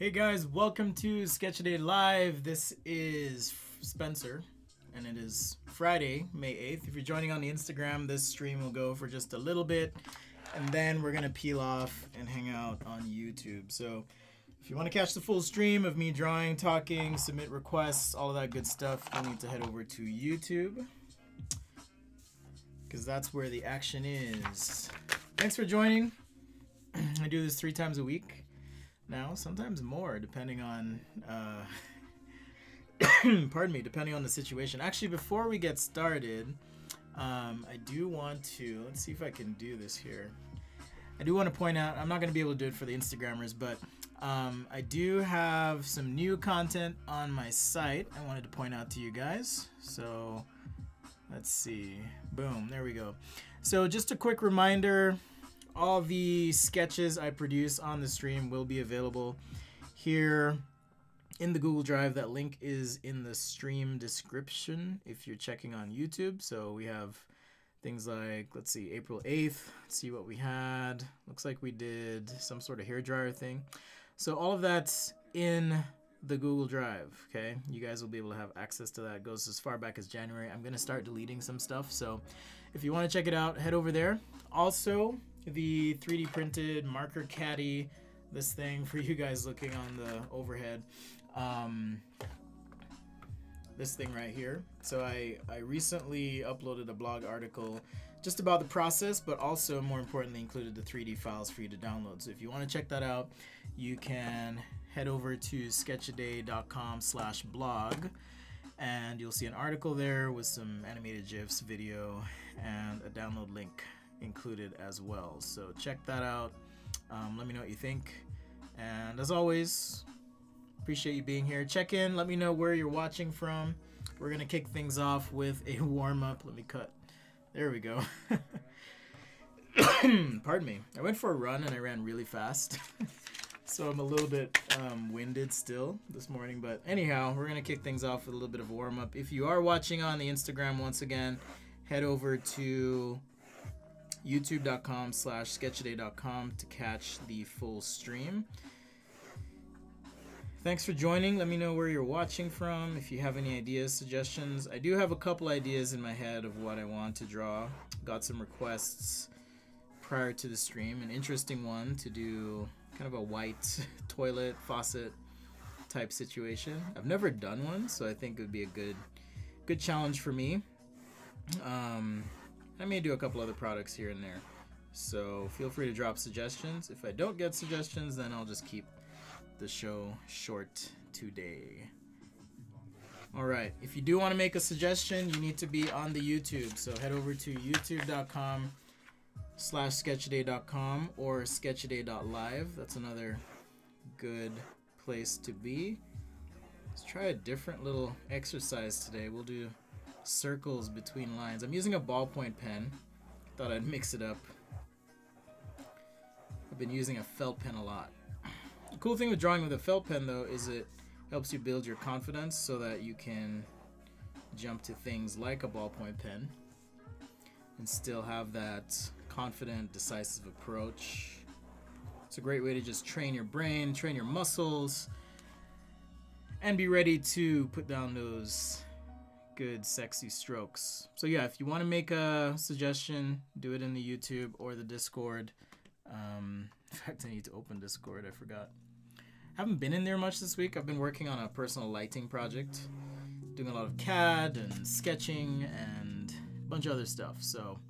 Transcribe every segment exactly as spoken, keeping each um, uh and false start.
Hey guys, welcome to Sketch A Day Live. This is Spencer, and it is Friday, May eighth. If you're joining on the Instagram, this stream will go for just a little bit, and then we're gonna peel off and hang out on YouTube. So if you wanna catch the full stream of me drawing, talking, submit requests, all of that good stuff, you'll need to head over to YouTube, because that's where the action is. Thanks for joining. I do this three times a week. Now, sometimes more, depending on, uh, pardon me, depending on the situation. Actually, before we get started, um, I do want to, let's see if I can do this here. I do want to point out, I'm not going to be able to do it for the Instagrammers, but um, I do have some new content on my site I wanted to point out to you guys. So, let's see. Boom, there we go. So, just a quick reminder. All the sketches I produce on the stream will be available here in the Google Drive. That link is in the stream description if you're checking on YouTube. So we have things like, let's see, April eighth. Let's see what we had. Looks like we did some sort of hairdryer thing. So all of that's in the Google Drive, okay? You guys will be able to have access to that. It goes as far back as January. I'm going to start deleting some stuff. So if you want to check it out, head over there. Also, the three D printed marker caddy, this thing for you guys looking on the overhead, um, this thing right here. So I, I recently uploaded a blog article just about the process, but also more importantly included the three D files for you to download. So if you want to check that out, you can head over to sketch a day dot com slash blog, and you'll see an article there with some animated GIFs, video, and a download link included as well. So check that out. Um, let me know what you think, and as always, appreciate you being here. Check in, let me know where you're watching from. We're gonna kick things off with a warm-up. Let me cut, there we go. Pardon me, I went for a run and I ran really fast. So I'm a little bit um, winded still this morning, but anyhow, we're gonna kick things off with a little bit of warm-up. If you are watching on the Instagram, once again, head over to youtube dot com slash sketch a day dot com to catch the full stream. Thanks for joining. Let me know where you're watching from. If you have any ideas, suggestions. I do have a couple ideas in my head of what I want to draw. Got some requests prior to the stream. An interesting one to do kind of a white toilet faucet type situation. I've never done one, so I think it would be a good good challenge for me. Um... I may do a couple other products here and there, so feel free to drop suggestions. If I don't get suggestions, then I'll just keep the show short today. All right, if you do want to make a suggestion, you need to be on the YouTube, so head over to youtube dot com slash sketch a day dot com or sketch a day dot live. That's another good place to be. Let's try a different little exercise today. We'll do circles between lines. I'm using a ballpoint pen. Thought I'd mix it up. I've been using a felt pen a lot. The cool thing with drawing with a felt pen though is it helps you build your confidence so that you can jump to things like a ballpoint pen and still have that confident, decisive approach. It's a great way to just train your brain, train your muscles, and be ready to put down those good sexy strokes. So yeah, if you want to make a suggestion, do it in the YouTube or the Discord. Um, in fact, I need to open Discord, I forgot. Haven't been in there much this week. I've been working on a personal lighting project, doing a lot of C A D and sketching and a bunch of other stuff, so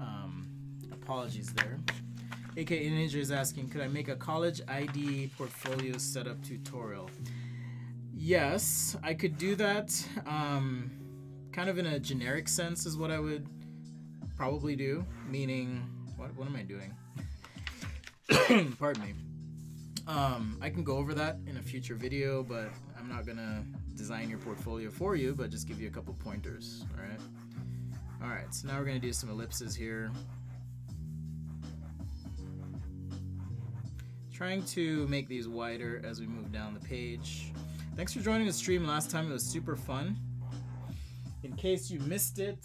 um, apologies there. A K A Ninja is asking, could I make a college I D portfolio setup tutorial? Yes, I could do that, um, kind of in a generic sense is what I would probably do, meaning, what, what am I doing? Pardon me. Um, I can go over that in a future video, but I'm not going to design your portfolio for you, but just give you a couple pointers, all right? All right, so now we're going to do some ellipses here. Trying to make these wider as we move down the page. Thanks for joining the stream last time. It was super fun. In case you missed it,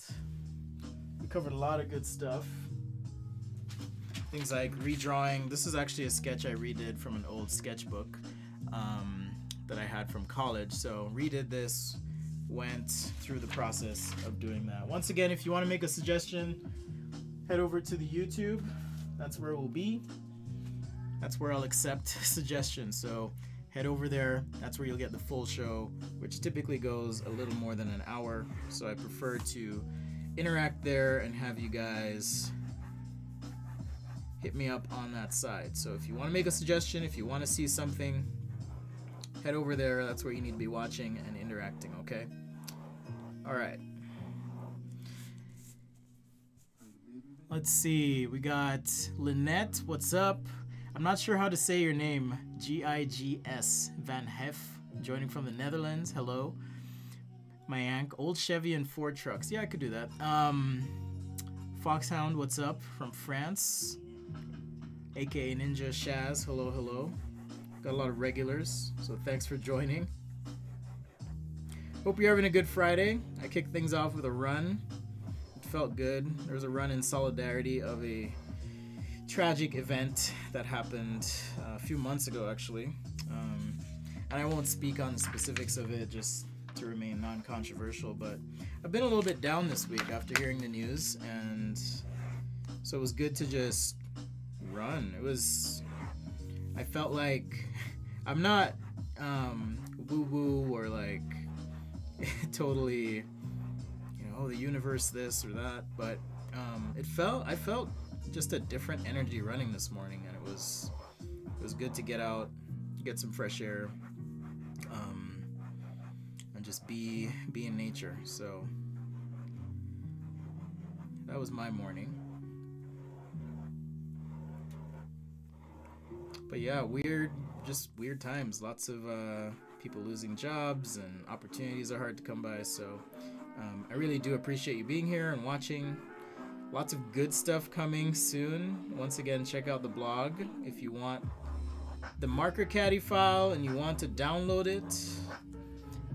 we covered a lot of good stuff. Things like redrawing. This is actually a sketch I redid from an old sketchbook. um, that I had from college. So redid this, went through the process of doing that. Once again, if you want to make a suggestion, head over to the YouTube. That's where it will be. That's where I'll accept suggestions. So head over there. That's where you'll get the full show, which typically goes a little more than an hour. So I prefer to interact there and have you guys hit me up on that side. So if you want to make a suggestion, if you want to see something, head over there. That's where you need to be watching and interacting, okay? All right. Let's see, we got Lynette, what's up? I'm not sure how to say your name, G I G S Van Heff, joining from the Netherlands, hello. Mayank, old Chevy and Ford trucks, yeah, I could do that. Um, Foxhound, what's up, from France. A K A Ninja, Shaz, hello, hello. Got a lot of regulars, so thanks for joining. Hope you're having a good Friday. I kicked things off with a run. Felt good. There was a run in solidarity of a tragic event that happened a few months ago, actually, um, and I won't speak on the specifics of it just to remain non-controversial, but I've been a little bit down this week after hearing the news, and so it was good to just run. It was, I felt like, I'm not um, woo-woo or like totally, oh, the universe this or that, but um, it felt I felt just a different energy running this morning, and it was it was good to get out, get some fresh air, um, and just be be in nature. So that was my morning. But yeah, weird, just weird times. Lots of uh, people losing jobs, and opportunities are hard to come by. So. Um, I really do appreciate you being here and watching. Lots of good stuff coming soon. Once again, check out the blog if you want the marker caddy file and you want to download it.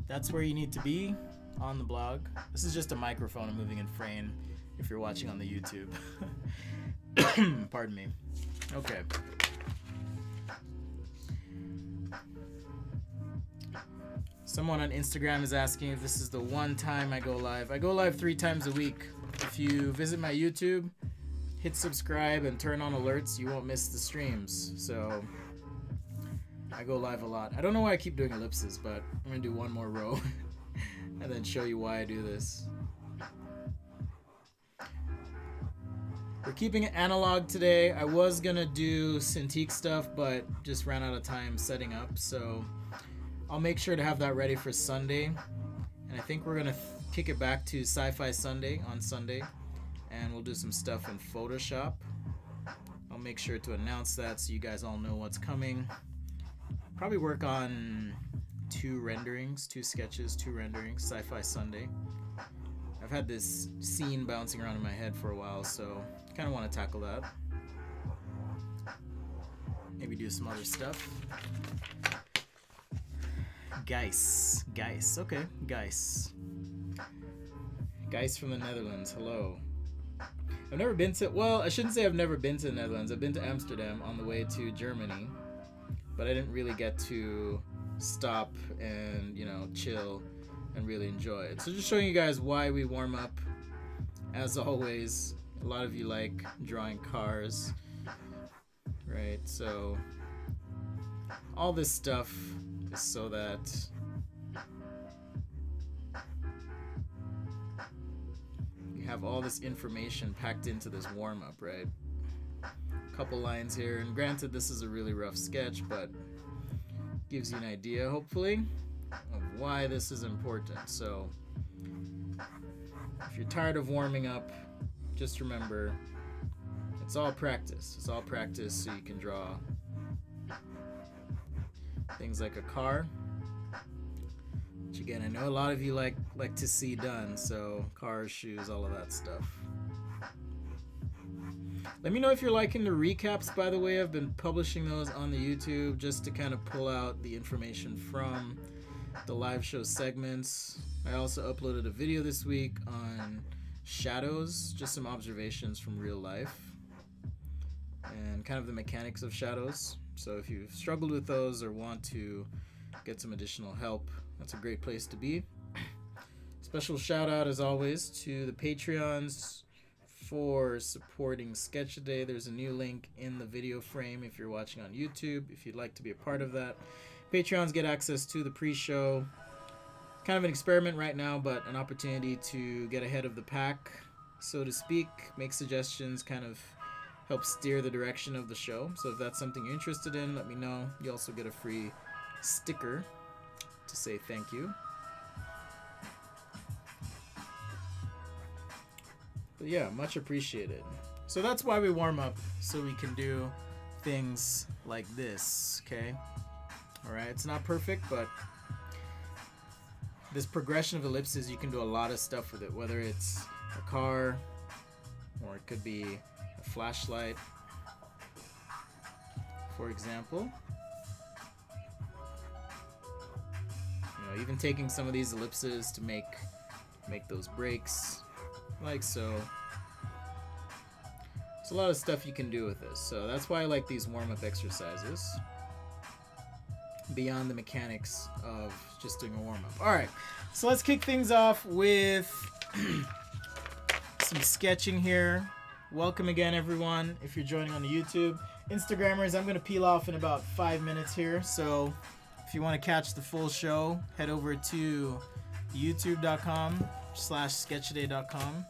That's where you need to be, on the blog. This is just a microphone I'm moving in frame if you're watching on the YouTube. Pardon me. Okay. Someone on Instagram is asking if this is the one time I go live. I go live three times a week. If you visit my YouTube, hit subscribe and turn on alerts, you won't miss the streams. So I go live a lot. I don't know why I keep doing ellipses, but I'm gonna do one more row and then show you why I do this. We're keeping it analog today. I was gonna do Cintiq stuff, but just ran out of time setting up, so I'll make sure to have that ready for Sunday, and I think we're gonna kick it back to Sci-Fi Sunday on Sunday, and we'll do some stuff in Photoshop. I'll make sure to announce that so you guys all know what's coming. Probably work on two renderings, two sketches, two renderings, Sci-Fi Sunday. I've had this scene bouncing around in my head for a while, so I kinda wanna tackle that. Maybe do some other stuff. Geis, Geis, okay, Geis. Geis from the Netherlands, hello. I've never been to, well, I shouldn't say I've never been to the Netherlands. I've been to Amsterdam on the way to Germany, but I didn't really get to stop and, you know, chill and really enjoy it. So just showing you guys why we warm up. As always, a lot of you like drawing cars, right? So all this stuff, so that you have all this information packed into this warm-up, right? A couple lines here, and granted this is a really rough sketch, but gives you an idea, hopefully, of why this is important. So if you're tired of warming up, just remember it's all practice. It's all practice so you can draw things like a car, which again, I know a lot of you like like to see done, so cars, shoes, all of that stuff. Let me know if you're liking the recaps, by the way. I've been publishing those on the YouTube just to kind of pull out the information from the live show segments. I also uploaded a video this week on shadows, just some observations from real life and kind of the mechanics of shadows. So if you've struggled with those or want to get some additional help, that's a great place to be. Special shout out as always to the Patreons for supporting Sketch A Day. There's a new link in the video frame if you're watching on YouTube, if you'd like to be a part of that. Patreons get access to the pre-show. Kind of an experiment right now, but an opportunity to get ahead of the pack, so to speak, make suggestions, kind of help steer the direction of the show. So if that's something you're interested in, let me know. You also get a free sticker to say thank you. But yeah, much appreciated. So that's why we warm up, so we can do things like this, okay? All right, it's not perfect, but this progression of ellipses, you can do a lot of stuff with it, whether it's a car, or it could be a flashlight, for example. You know, even taking some of these ellipses to make, make those breaks, like so. There's a lot of stuff you can do with this, so that's why I like these warm-up exercises, beyond the mechanics of just doing a warm-up. All right, so let's kick things off with some sketching here. Welcome again, everyone, if you're joining on the YouTube. Instagrammers, I'm gonna peel off in about five minutes here, so if you wanna catch the full show, head over to youtube.com slash sketchaday.com.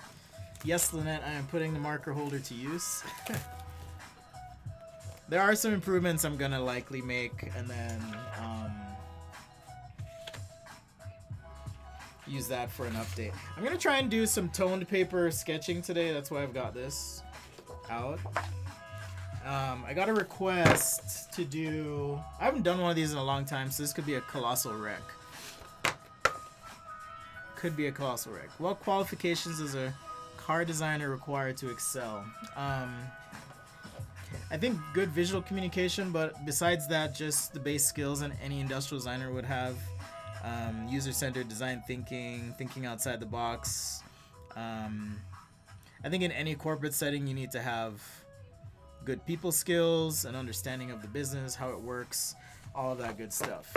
Yes, Lynette, I am putting the marker holder to use. There are some improvements I'm gonna likely make, and then um, use that for an update. I'm gonna try and do some toned paper sketching today. That's why I've got this out. Um, I got a request to do, I haven't done one of these in a long time, so this could be a colossal wreck. Could be a colossal wreck. What qualifications is a car designer required to excel? Um, I think good visual communication, but besides that, just the base skills and any industrial designer would have. Um, user-centered design thinking, thinking outside the box. Um, I think in any corporate setting, you need to have good people skills, an understanding of the business, how it works, all of that good stuff.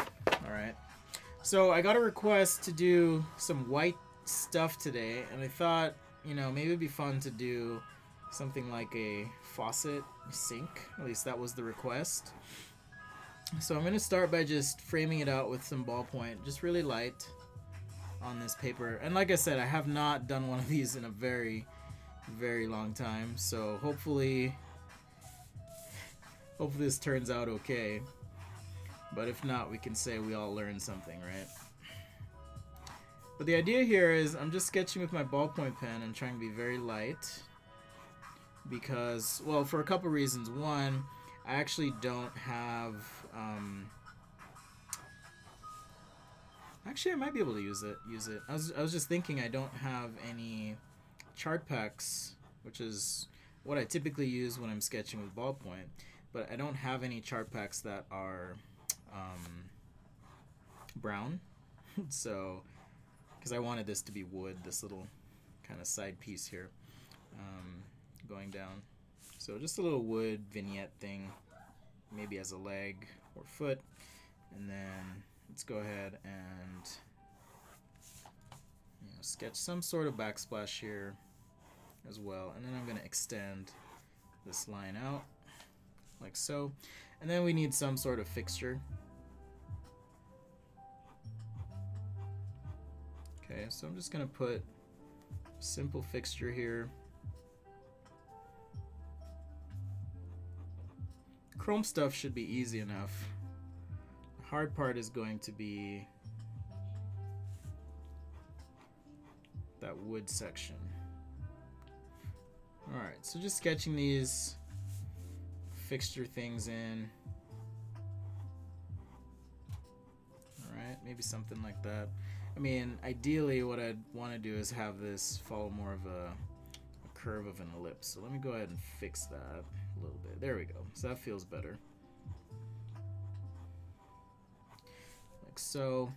All right. So I got a request to do some white stuff today, and I thought, you know, maybe it'd be fun to do something like a faucet sink. At least that was the request. So I'm gonna start by just framing it out with some ballpoint, just really light on this paper. And like I said, I have not done one of these in a very, very long time. So hopefully, hopefully this turns out okay. But if not, we can say we all learned something, right? But the idea here is I'm just sketching with my ballpoint pen and trying to be very light. Because, well, for a couple reasons. One, I actually don't have, um, actually I might be able to use it, use it. I was, I was just thinking I don't have any chart packs, which is what I typically use when I'm sketching with ballpoint, but I don't have any chart packs that are um, brown. So, because I wanted this to be wood, this little kind of side piece here. Um, going down. So just a little wood vignette thing, maybe as a leg or foot. And then let's go ahead and, you know, sketch some sort of backsplash here as well. And then I'm gonna extend this line out like so. And then we need some sort of fixture. Okay, so I'm just gonna put simple fixture here. Chrome stuff should be easy enough. The hard part is going to be that wood section. All right, so just sketching these fixture things in. All right, maybe something like that. I mean, ideally what I'd want to do is have this follow more of a curve of an ellipse. So let me go ahead and fix that a little bit. There we go. So that feels better. Like so.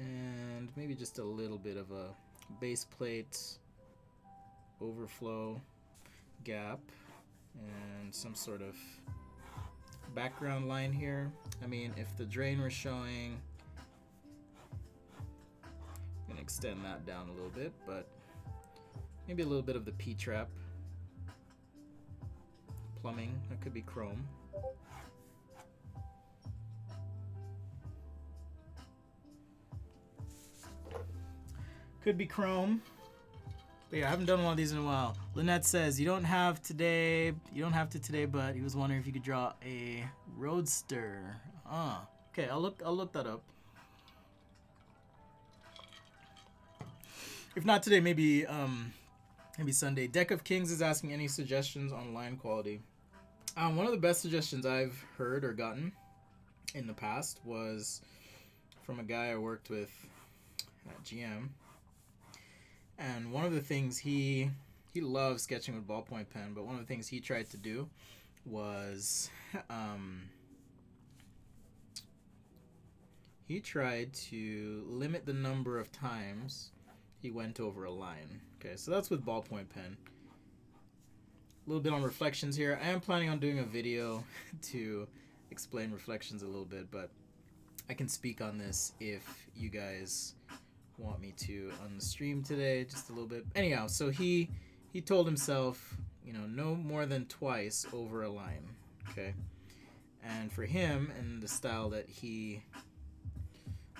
And maybe just a little bit of a base plate overflow gap. and some sort of background line here. I mean, if the drain were showing, I'm gonna extend that down a little bit, but maybe a little bit of the P-trap plumbing, that could be chrome. Could be chrome. But yeah, I haven't done one of these in a while. Lynette says, you don't have today, you don't have to today, but he was wondering if you could draw a roadster. Uh, okay, I'll look I'll look that up. If not today, maybe um maybe Sunday. Deck of Kings is asking any suggestions on line quality. Um, one of the best suggestions I've heard or gotten in the past was from a guy I worked with at G M. And one of the things he he loves sketching with ballpoint pen, but one of the things he tried to do was um, he tried to limit the number of times he went over a line. Okay, so that's with ballpoint pen. A little bit on reflections here. I am planning on doing a video to explain reflections a little bit, but I can speak on this if you guys want me to on the stream today just a little bit. Anyhow, so he he told himself, you know, no more than twice over a line. Okay, and for him and the style that he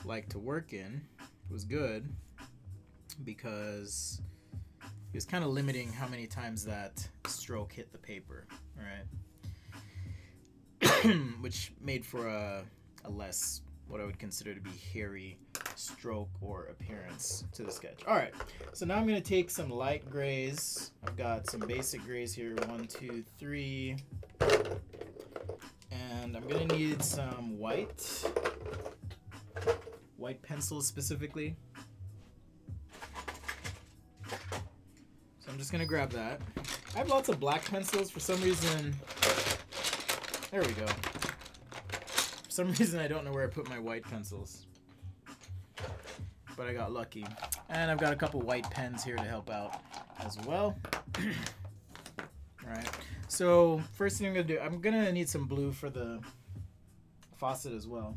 liked to work in, it was good because he was kind of limiting how many times that stroke hit the paper, all right? Which made for a, a less what I would consider to be hairy stroke or appearance to the sketch. All right, so now I'm gonna take some light grays. I've got some basic grays here, one, two, three. And I'm gonna need some white, white pencils specifically. So I'm just gonna grab that. I have lots of black pencils for some reason. There we go. For some reason, I don't know where I put my white pencils, but I got lucky. And I've got a couple white pens here to help out as well. All right, so first thing I'm gonna do, I'm gonna need some blue for the faucet as well.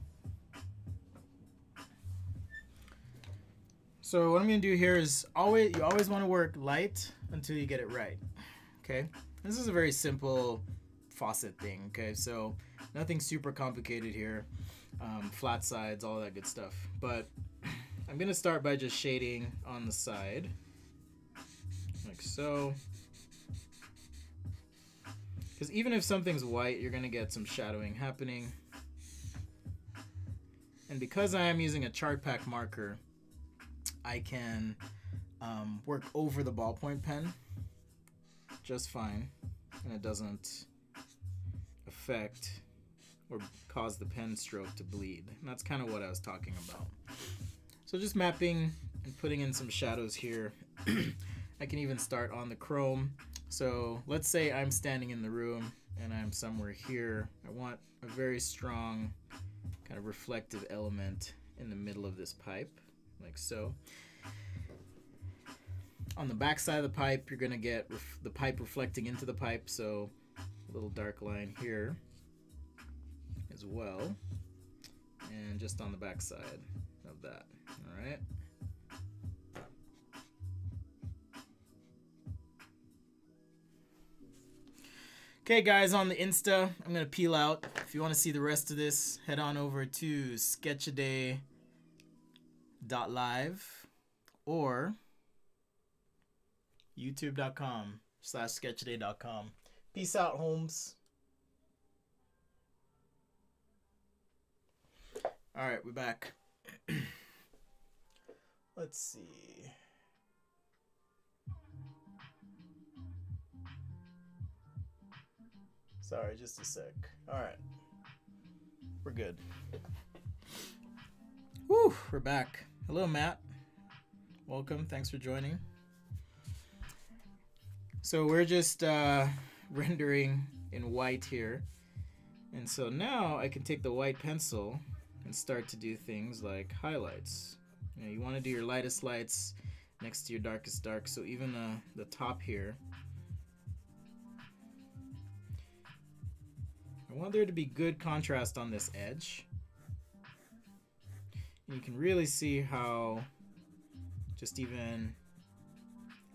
So what I'm gonna do here is always, you always wanna work light until you get it right, okay? This is a very simple faucet thing, okay? So nothing super complicated here, um, flat sides, all that good stuff. But I'm gonna start by just shading on the side, like so. Because even if something's white, you're gonna get some shadowing happening. And because I am using a chart pack marker, I can um, work over the ballpoint pen just fine, and it doesn't affect or cause the pen stroke to bleed. And that's kind of what I was talking about. So just mapping and putting in some shadows here. I can even start on the chrome. So let's say I'm standing in the room and I'm somewhere here. I want a very strong kind of reflective element in the middle of this pipe, like so. On the back side of the pipe, you're gonna get ref the pipe reflecting into the pipe. So a little dark line here as well. And just on the back side of that. All right. Okay, guys, on the Insta, I'm going to peel out. If you want to see the rest of this, head on over to sketch a day dot live or youtube dot com slash sketch a day dot com. Peace out, Holmes. All right, we're back. Let's see. Sorry, just a sec. All right. We're good. Woo, we're back. Hello, Matt. Welcome. Thanks for joining. So we're just uh, rendering in white here. And so now I can take the white pencil and start to do things like highlights. You know, you want to do your lightest lights next to your darkest dark. So even the, the top here, I want there to be good contrast on this edge. And you can really see how just even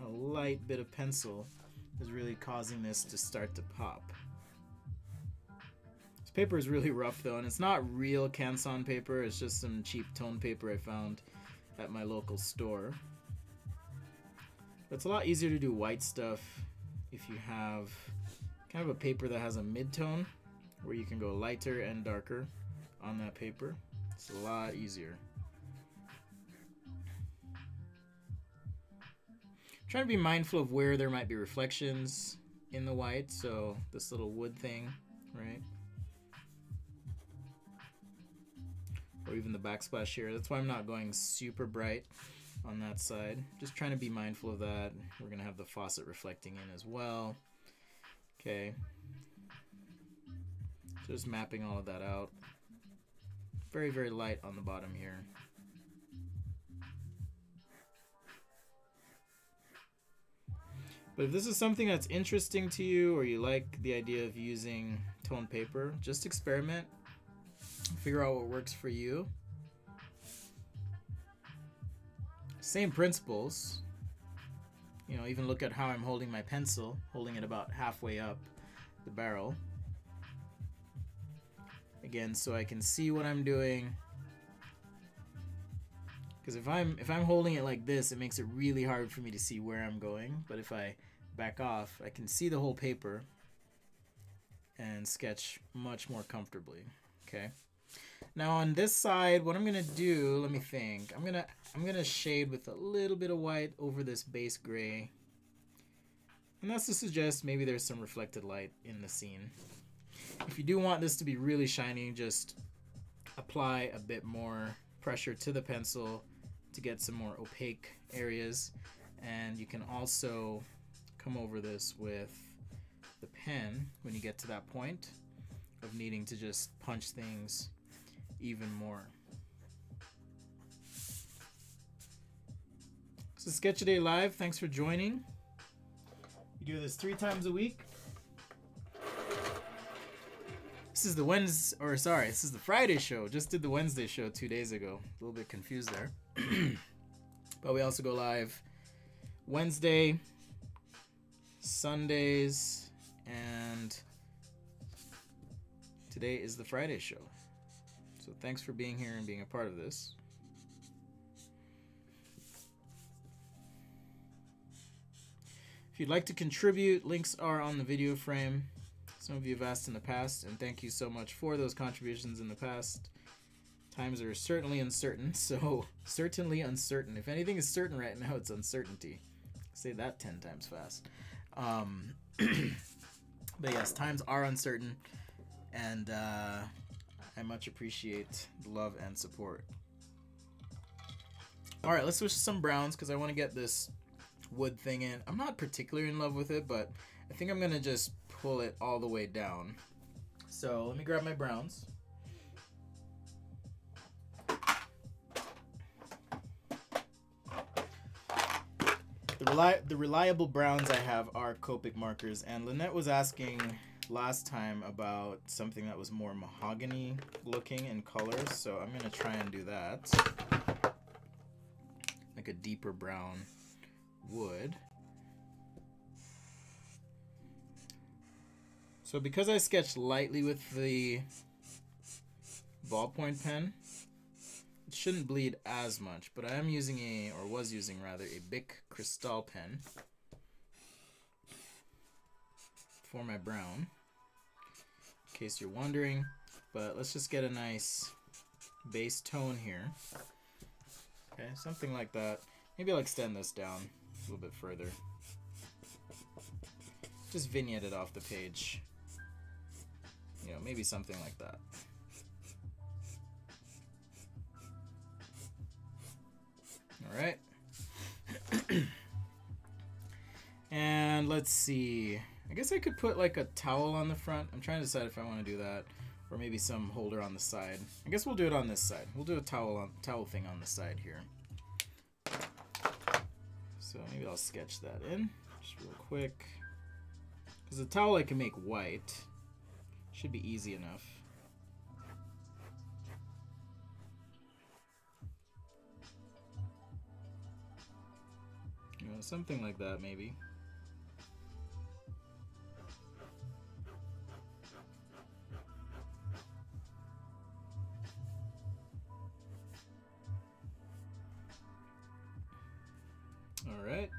a light bit of pencil is really causing this to start to pop. This paper is really rough though, and it's not real Canson paper, it's just some cheap tone paper I found at my local store. But it's a lot easier to do white stuff if you have kind of a paper that has a mid-tone where you can go lighter and darker on that paper. It's a lot easier. Trying to be mindful of where there might be reflections in the white, so this little wood thing, right? Or even the backsplash here. That's why I'm not going super bright on that side. Just trying to be mindful of that. We're gonna have the faucet reflecting in as well. Okay. So just mapping all of that out. Very, very light on the bottom here. But if this is something that's interesting to you, or you like the idea of using toned paper, just experiment, figure out what works for you. Same principles. You know, even look at how I'm holding my pencil, holding it about halfway up the barrel. Again, so I can see what I'm doing. Because if I'm if I'm holding it like this, it makes it really hard for me to see where I'm going. But if I back off, I can see the whole paper and sketch much more comfortably. Okay. Now on this side, what I'm gonna do, let me think. I'm gonna I'm gonna shade with a little bit of white over this base gray. And that's to suggest maybe there's some reflected light in the scene. If you do want this to be really shiny, just apply a bit more pressure to the pencil to get some more opaque areas, and you can also come over this with the pen when you get to that point of needing to just punch things even more. So Sketch A Day Live, thanks for joining. We do this three times a week. This is the Wednesday, or sorry, this is the Friday show. Just did the Wednesday show two days ago. A little bit confused there. But we also go live Wednesday, Sundays, and today is the Friday show. So thanks for being here and being a part of this. If you'd like to contribute, links are on the video frame. Some of you have asked in the past, and thank you so much for those contributions in the past. Times are certainly uncertain, so certainly uncertain. If anything is certain right now, it's uncertainty. Say that ten times fast. Um, but yes, times are uncertain, and uh, I much appreciate the love and support. All right, let's switch to some browns because I want to get this wood thing in. I'm not particularly in love with it, but I think I'm gonna just pull it all the way down. So let me grab my browns. The, reli the reliable browns I have are Copic markers, and Lynette was asking last time about something that was more mahogany looking in color, so I'm gonna try and do that. Like a deeper brown wood. So because I sketched lightly with the ballpoint pen, it shouldn't bleed as much, but I am using a, or was using rather, a Bic Cristal pen for my brown, in case you're wondering, but let's just get a nice base tone here. Okay, something like that. Maybe I'll extend this down a little bit further. Just vignette it off the page. You know, maybe something like that. All right. And let's see. I guess I could put like a towel on the front. I'm trying to decide if I want to do that, or maybe some holder on the side. I guess we'll do it on this side. We'll do a towel on, towel thing on the side here. So maybe I'll sketch that in just real quick. Because the towel I can make white. Should be easy enough. You know, something like that, maybe. Alright.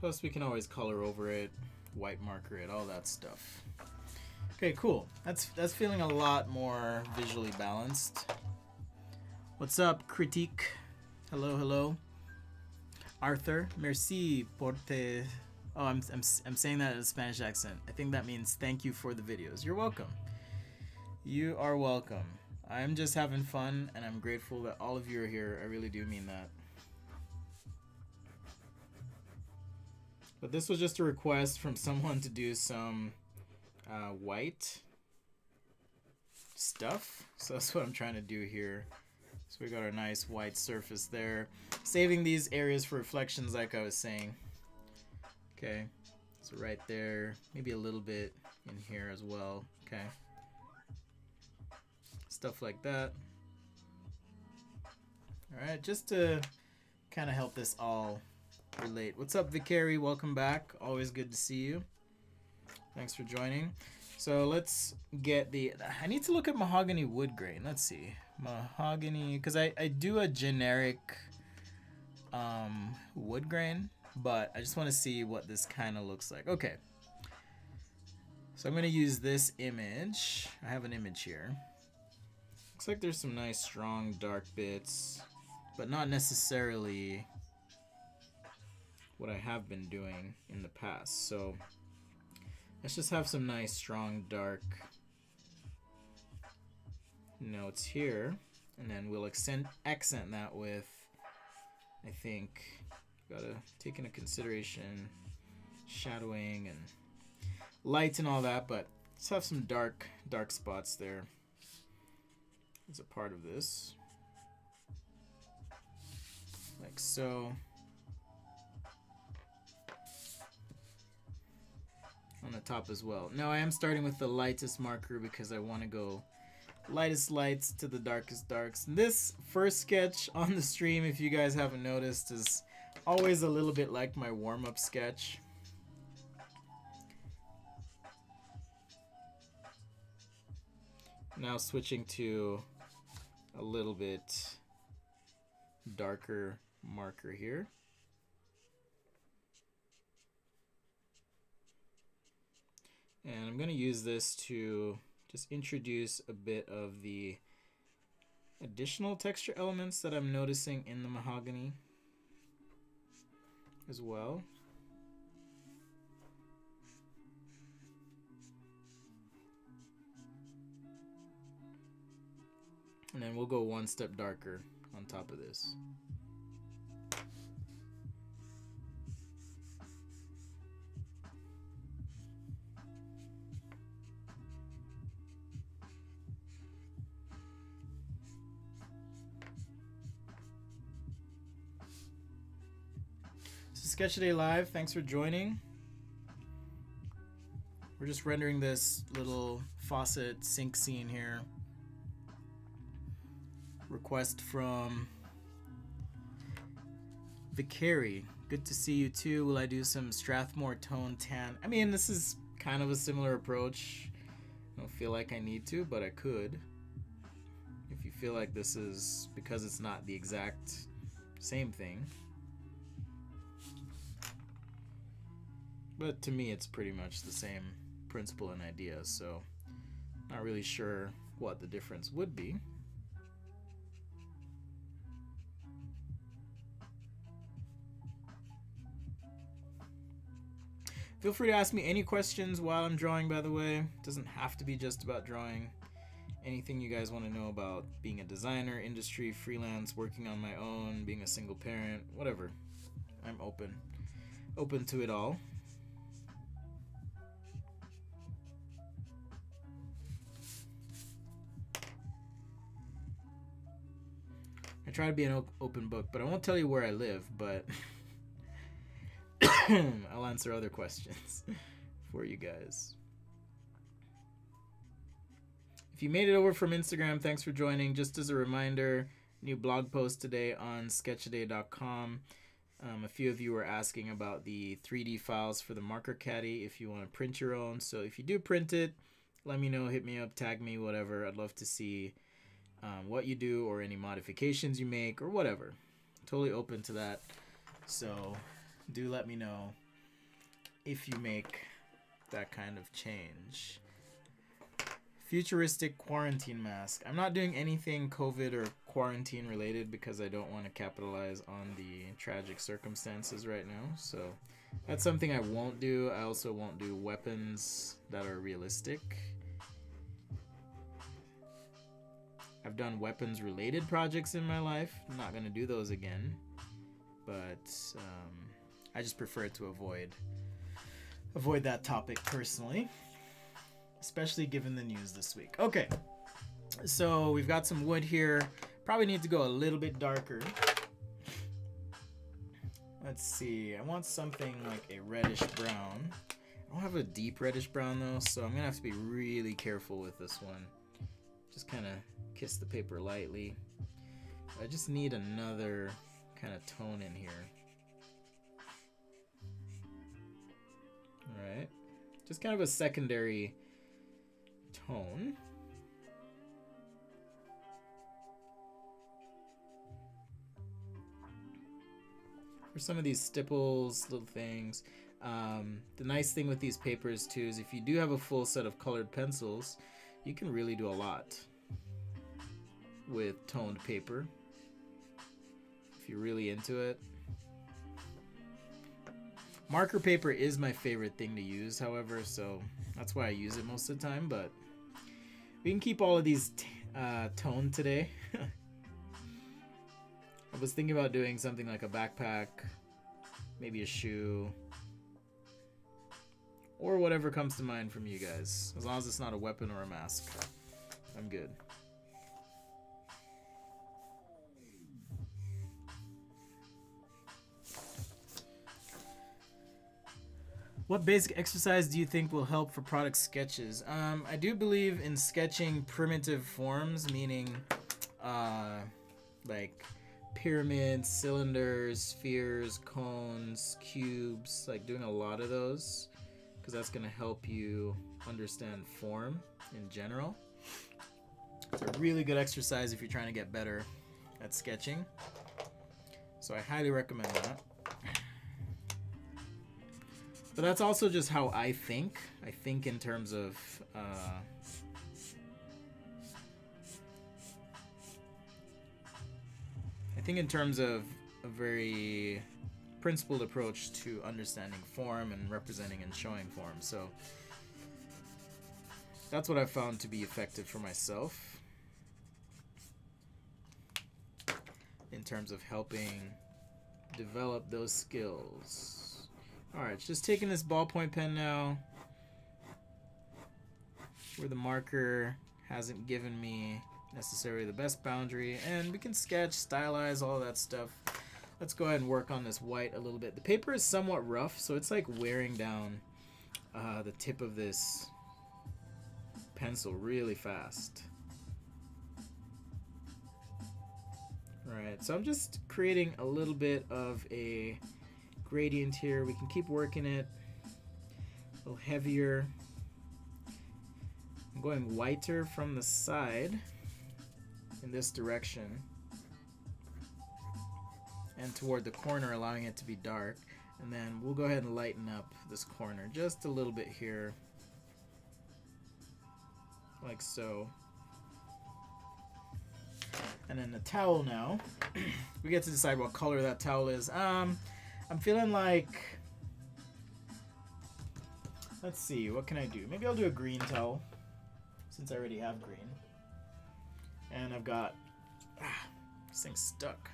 Plus, we can always color over it, white marker it, all that stuff. Okay, cool. That's that's feeling a lot more visually balanced. What's up, Critique? Hello, hello. Arthur, merci por te... Oh, I'm, I'm, I'm saying that in a Spanish accent. I think that means thank you for the videos. You're welcome. You are welcome. I'm just having fun, and I'm grateful that all of you are here. I really do mean that. But this was just a request from someone to do some uh, white stuff. So that's what I'm trying to do here. So we got our nice white surface there. Saving these areas for reflections like I was saying. Okay, so right there, maybe a little bit in here as well. Okay, stuff like that. All right, just to kind of help this all relate. What's up, Vicary? Welcome back. Always good to see you. Thanks for joining. So let's get the... I need to look at mahogany wood grain. Let's see. Mahogany... Because I, I do a generic um, wood grain, but I just want to see what this kind of looks like. Okay. So I'm going to use this image. I have an image here. Looks like there's some nice, strong, dark bits, but not necessarily what I have been doing in the past. So let's just have some nice, strong, dark notes here, and then we'll accent accent that with, I think, gotta take into consideration shadowing and light and all that, but let's have some dark, dark spots there as a part of this, like so. On the top as well. Now I am starting with the lightest marker because I want to go lightest lights to the darkest darks. And this first sketch on the stream, if you guys haven't noticed, is always a little bit like my warm-up sketch. Now switching to a little bit darker marker here. And I'm going to use this to just introduce a bit of the additional texture elements that I'm noticing in the mahogany as well. And then we'll go one step darker on top of this. Sketch A Day Live, thanks for joining. We're just rendering this little faucet sink scene here. Request from Vicary. Good to see you too. Will I do some Strathmore tone tan? I mean, this is kind of a similar approach. I don't feel like I need to, but I could. If you feel like this is, because it's not the exact same thing. But to me, it's pretty much the same principle and idea, so not really sure what the difference would be. Feel free to ask me any questions while I'm drawing, by the way. It doesn't have to be just about drawing. Anything you guys want to know about being a designer, industry, freelance, working on my own, being a single parent, whatever. I'm open. Open to it all. I try to be an open book, but I won't tell you where I live, but I'll answer other questions for you guys. If you made it over from Instagram, thanks for joining. Just as a reminder, new blog post today on sketch a day dot com. Um, a few of you were asking about the three D files for the marker caddy if you want to print your own. So if you do print it, let me know, hit me up, tag me, whatever. I'd love to see um, what you do or any modifications you make or whatever. Totally open to that. So do let me know if you make that kind of change. Futuristic quarantine mask. I'm not doing anything COVID or quarantine related because I don't want to capitalize on the tragic circumstances right now. So that's something I won't do. I also won't do weapons that are realistic. I've done weapons related projects in my life. I'm not going to do those again. But um, I just prefer to avoid avoid that topic personally, especially given the news this week. Okay, so we've got some wood here. Probably need to go a little bit darker. Let's see, I want something like a reddish brown. I don't have a deep reddish brown though, so I'm gonna have to be really careful with this one. Just kind of kiss the paper lightly. I just need another kind of tone in here. All right, just kind of a secondary tone. For some of these stipples, little things. Um, the nice thing with these papers too is if you do have a full set of colored pencils, you can really do a lot with toned paper if you're really into it. Marker paper is my favorite thing to use, however, so that's why I use it most of the time, but we can keep all of these t uh, toned today. I was thinking about doing something like a backpack, maybe a shoe, or whatever comes to mind from you guys. As long as it's not a weapon or a mask, I'm good. What basic exercise do you think will help for product sketches? Um, I do believe in sketching primitive forms, meaning uh, like pyramids, cylinders, spheres, cones, cubes, like doing a lot of those, because that's gonna help you understand form in general. It's a really good exercise if you're trying to get better at sketching. So I highly recommend that. But that's also just how I think. I think in terms of uh, I think in terms of a very principled approach to understanding form and representing and showing form. So that's what I found to be effective for myself in terms of helping develop those skills. Alright, just taking this ballpoint pen now, where the marker hasn't given me necessarily the best boundary, and we can sketch, stylize, all that stuff. Let's go ahead and work on this white a little bit. The paper is somewhat rough, so it's like wearing down uh, the tip of this pencil really fast. Alright, so I'm just creating a little bit of a gradient here. We can keep working it a little heavier. I'm going whiter from the side in this direction and toward the corner, allowing it to be dark, and then we'll go ahead and lighten up this corner just a little bit here, like so. And then the towel now. We get to decide what color that towel is. um I'm feeling like, let's see, what can I do? Maybe I'll do a green towel, since I already have green. And I've got, ah, this thing's stuck.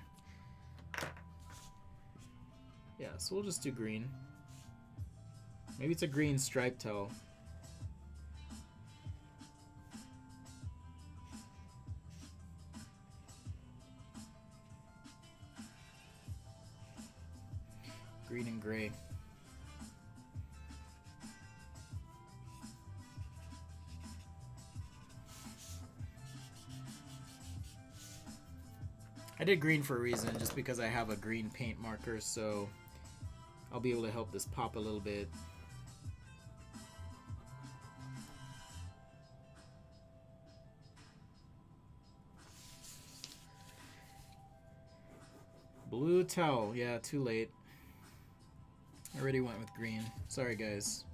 Yeah, so we'll just do green. Maybe it's a green striped towel. Green and gray. I did green for a reason, just because I have a green paint marker, so I'll be able to help this pop a little bit. Blue towel, yeah, too late. I already went with green. Sorry, guys.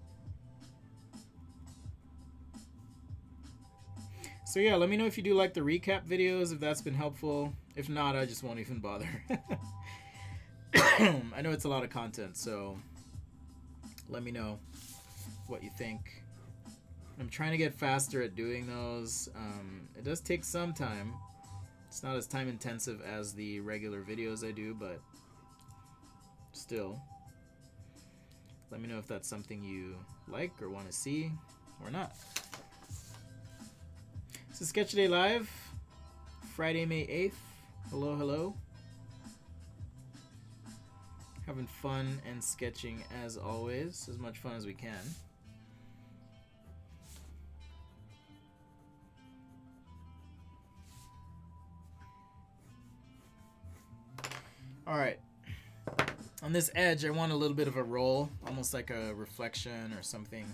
So yeah, let me know if you do like the recap videos, if that's been helpful. If not, I just won't even bother. I know it's a lot of content, so let me know what you think. I'm trying to get faster at doing those. Um, it does take some time. It's not as time intensive as the regular videos I do, but still, let me know if that's something you like or want to see or not. This is Sketch A Day Live, Friday, May eighth. Hello, hello. Having fun and sketching as always, as much fun as we can. All right, on this edge, I want a little bit of a roll, almost like a reflection or something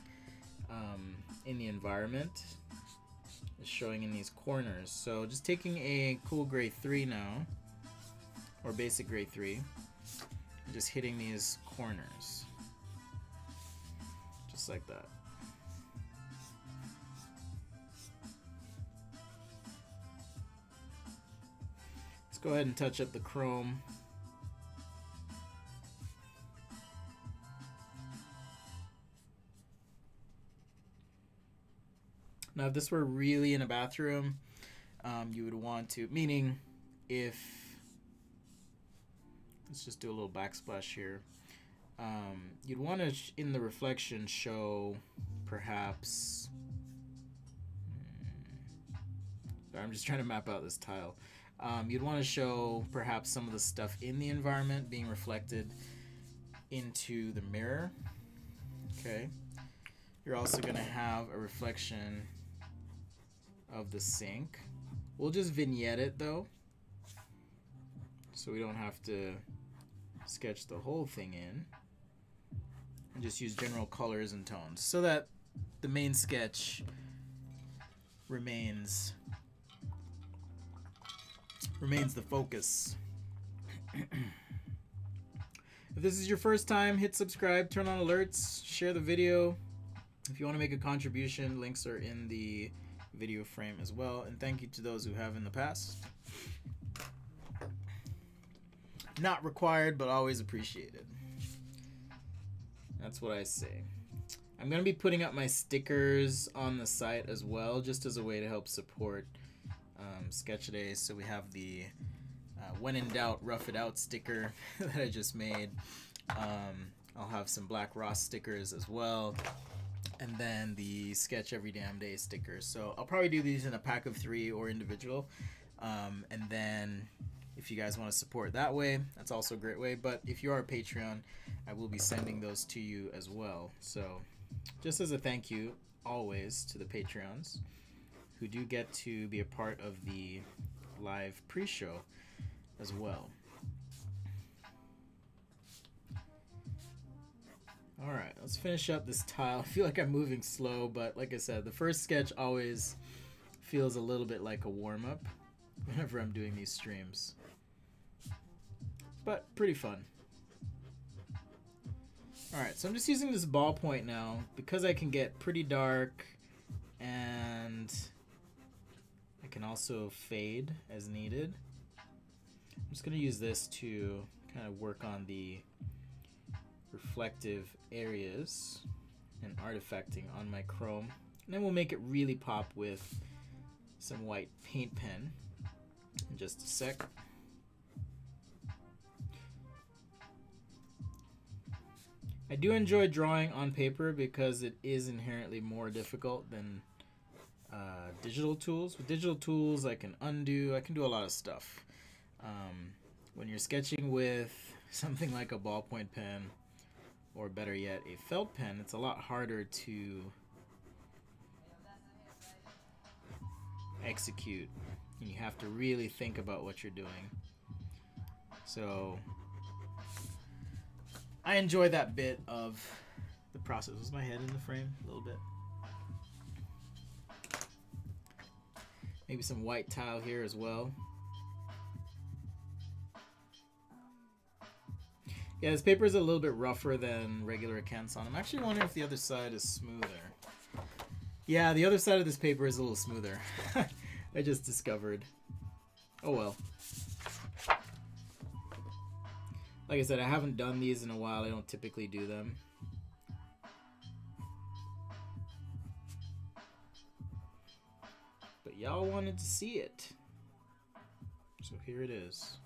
um, in the environment. It's showing in these corners. So just taking a cool grade three now, or basic grade three, and just hitting these corners, just like that. Let's go ahead and touch up the chrome. Now, if this were really in a bathroom, um, you would want to, meaning if, let's just do a little backsplash here. Um, you'd want to, sh in the reflection, show perhaps, sorry, I'm just trying to map out this tile. Um, you'd want to show perhaps some of the stuff in the environment being reflected into the mirror, okay? You're also gonna have a reflection of the sink. We'll just vignette it though, so we don't have to sketch the whole thing in, and just use general colors and tones so that the main sketch remains remains the focus. If this is your first time, hit subscribe, turn on alerts, share the video. If you want to make a contribution, links are in the video frame as well, and thank you to those who have in the past. Not required, but always appreciated. That's what I say. I'm going to be putting up my stickers on the site as well, just as a way to help support um, Sketch A Day. So we have the uh, when in doubt, rough it out sticker that I just made. Um, I'll have some Black Ross stickers as well, and then the Sketch Every Damn Day stickers. So I'll probably do these in a pack of three or individual. Um, and then if you guys want to support that way, that's also a great way. But if you are a Patreon, I will be sending those to you as well. So just as a thank you always to the Patreons who do get to be a part of the live pre-show as well. All right, let's finish up this tile. I feel like I'm moving slow, but like I said, the first sketch always feels a little bit like a warm-up whenever I'm doing these streams, but pretty fun. All right, so I'm just using this ballpoint now because I can get pretty dark, and I can also fade as needed. I'm just gonna use this to kind of work on the reflective areas and artifacting on my chrome, and then we'll make it really pop with some white paint pen in just a sec. I do enjoy drawing on paper because it is inherently more difficult than uh, digital tools. With digital tools I can undo, I can do a lot of stuff. Um, when you're sketching with something like a ballpoint pen, or better yet, a felt pen, it's a lot harder to execute, and you have to really think about what you're doing. So I enjoy that bit of the process. Was my head in the frame a little bit? Maybe some white tile here as well. Yeah, this paper is a little bit rougher than regular Akanson. I'm actually wondering if the other side is smoother. Yeah, the other side of this paper is a little smoother. I just discovered. Oh well. Like I said, I haven't done these in a while. I don't typically do them. But y'all wanted to see it. So here it is.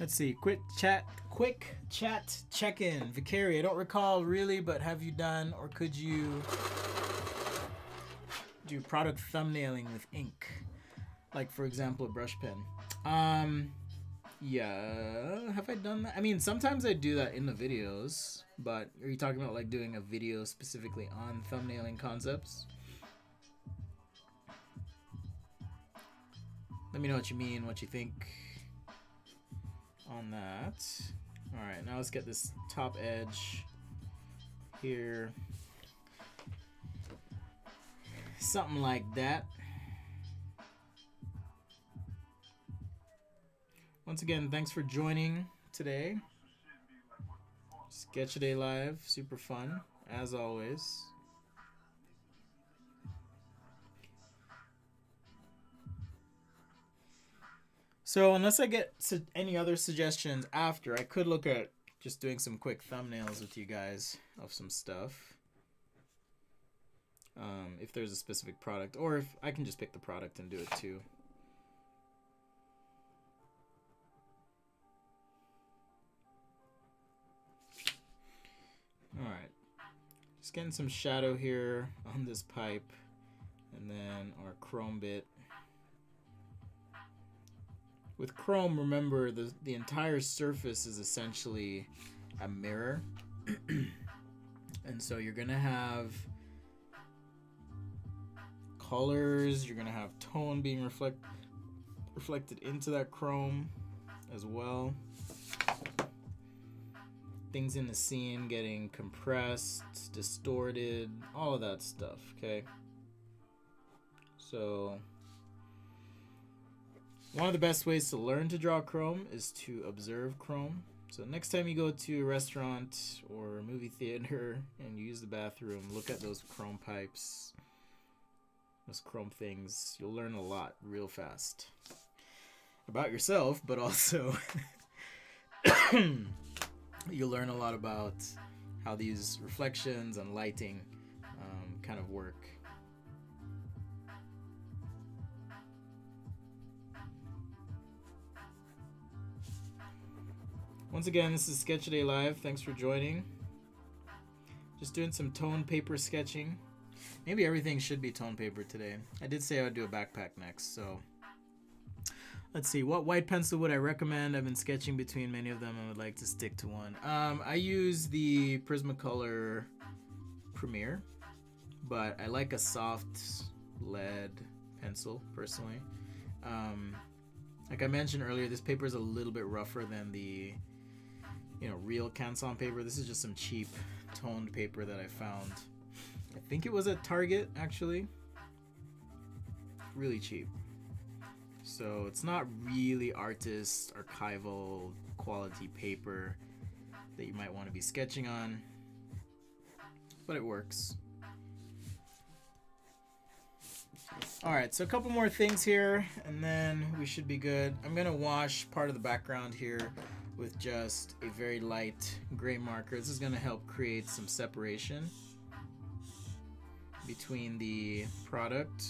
Let's see, quick chat, quick chat check-in. Vicary, I don't recall really, but have you done or could you do product thumbnailing with ink? Like for example, a brush pen. Um, yeah, have I done that? I mean, sometimes I do that in the videos, but are you talking about like doing a video specifically on thumbnailing concepts? Let me know what you mean, what you think on that. All right, now let's get this top edge here. Something like that. Once again, thanks for joining today. Sketch A Day Live, super fun, as always. So unless I get su any other suggestions after, I could look at just doing some quick thumbnails with you guys of some stuff. Um, if there's a specific product, or if I can just pick the product and do it too. All right, just getting some shadow here on this pipe and then our chrome bit. With chrome, remember, the, the entire surface is essentially a mirror. And so you're gonna have colors, you're gonna have tone being reflect, reflected into that chrome as well. Things in the scene getting compressed, distorted, all of that stuff, okay? So one of the best ways to learn to draw chrome is to observe chrome. So next time you go to a restaurant or a movie theater and you use the bathroom, look at those chrome pipes, those chrome things. You'll learn a lot real fast about yourself, but also you'll learn a lot about how these reflections and lighting um, kind of work. Once again, this is Sketch A Day Live. Thanks for joining. Just doing some tone paper sketching. Maybe everything should be tone paper today. I did say I would do a backpack next, so. Let's see, what white pencil would I recommend? I've been sketching between many of them and would like to stick to one. Um, I use the Prismacolor Premier, but I like a soft lead pencil, personally. Um, like I mentioned earlier, this paper is a little bit rougher than the you know, real Kanson paper. This is just some cheap toned paper that I found. I think it was at Target, actually. Really cheap. So it's not really artist, archival quality paper that you might want to be sketching on, but it works. All right, so a couple more things here and then we should be good. I'm gonna wash part of the background here with just a very light gray marker. This is going to help create some separation between the product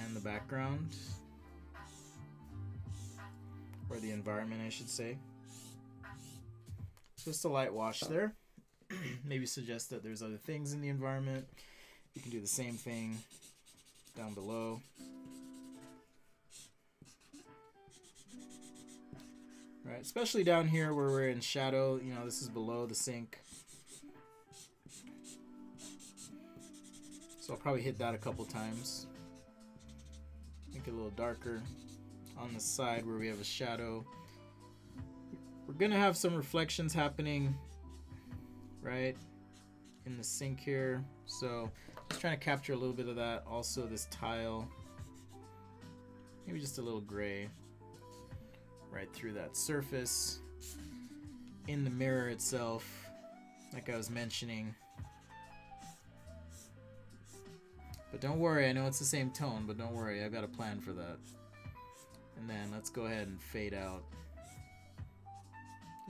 and the background, or the environment I should say. Just a light wash there. Maybe suggest that there's other things in the environment. You can do the same thing down below. Right, especially down here where we're in shadow. You know, this is below the sink. So I'll probably hit that a couple times. Make it a little darker on the side where we have a shadow. We're gonna have some reflections happening right in the sink here. So just trying to capture a little bit of that. Also this tile, maybe just a little gray right through that surface. In the mirror itself, like I was mentioning. But don't worry, I know it's the same tone, but don't worry, I've got a plan for that. And then let's go ahead and fade out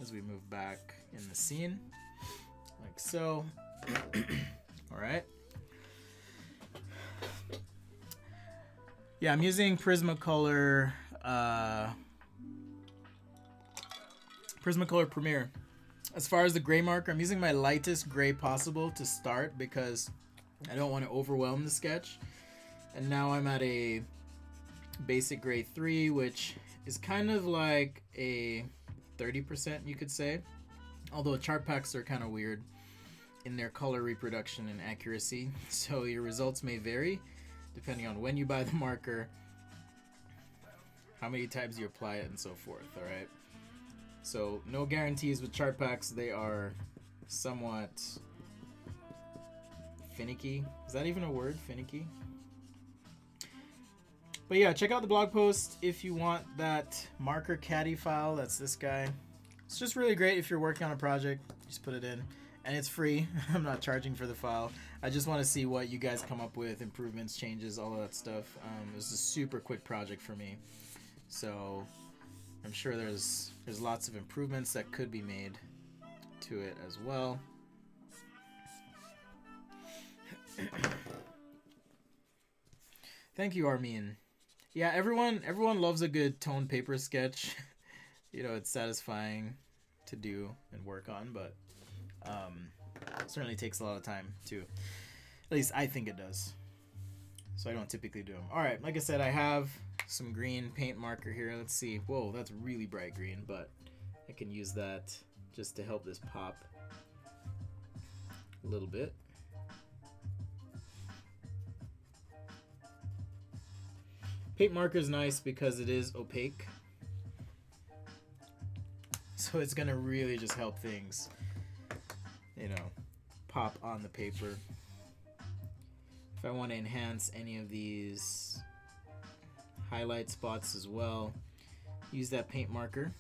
as we move back in the scene, like so. All right. Yeah, I'm using Prismacolor, uh, Prismacolor Premier. As far as the gray marker, I'm using my lightest gray possible to start because I don't want to overwhelm the sketch. And now I'm at a basic gray three, which is kind of like a thirty percent, you could say. Although chart packs are kind of weird in their color reproduction and accuracy, so your results may vary depending on when you buy the marker, how many times you apply it, and so forth. All right, so no guarantees with chart packs. They are somewhat finicky. Is that even a word? Finicky? But yeah, check out the blog post if you want that marker caddy file. That's this guy. It's just really great if you're working on a project. Just put it in. And it's free. I'm not charging for the file. I just want to see what you guys come up with, improvements, changes, all of that stuff. Um, it was a super quick project for me. So I'm sure there's, there's lots of improvements that could be made to it as well. Thank you, Armin. Yeah, everyone everyone loves a good tone paper sketch. You know, it's satisfying to do and work on, but um, it certainly takes a lot of time too. At least I think it does. So I don't typically do them. All right, like I said, I have some green paint marker here. Let's see. Whoa, that's really bright green, but I can use that just to help this pop a little bit. Paint marker is nice because it is opaque, so it's gonna really just help things, you know, pop on the paper. If I want to enhance any of these highlight spots as well, use that paint marker.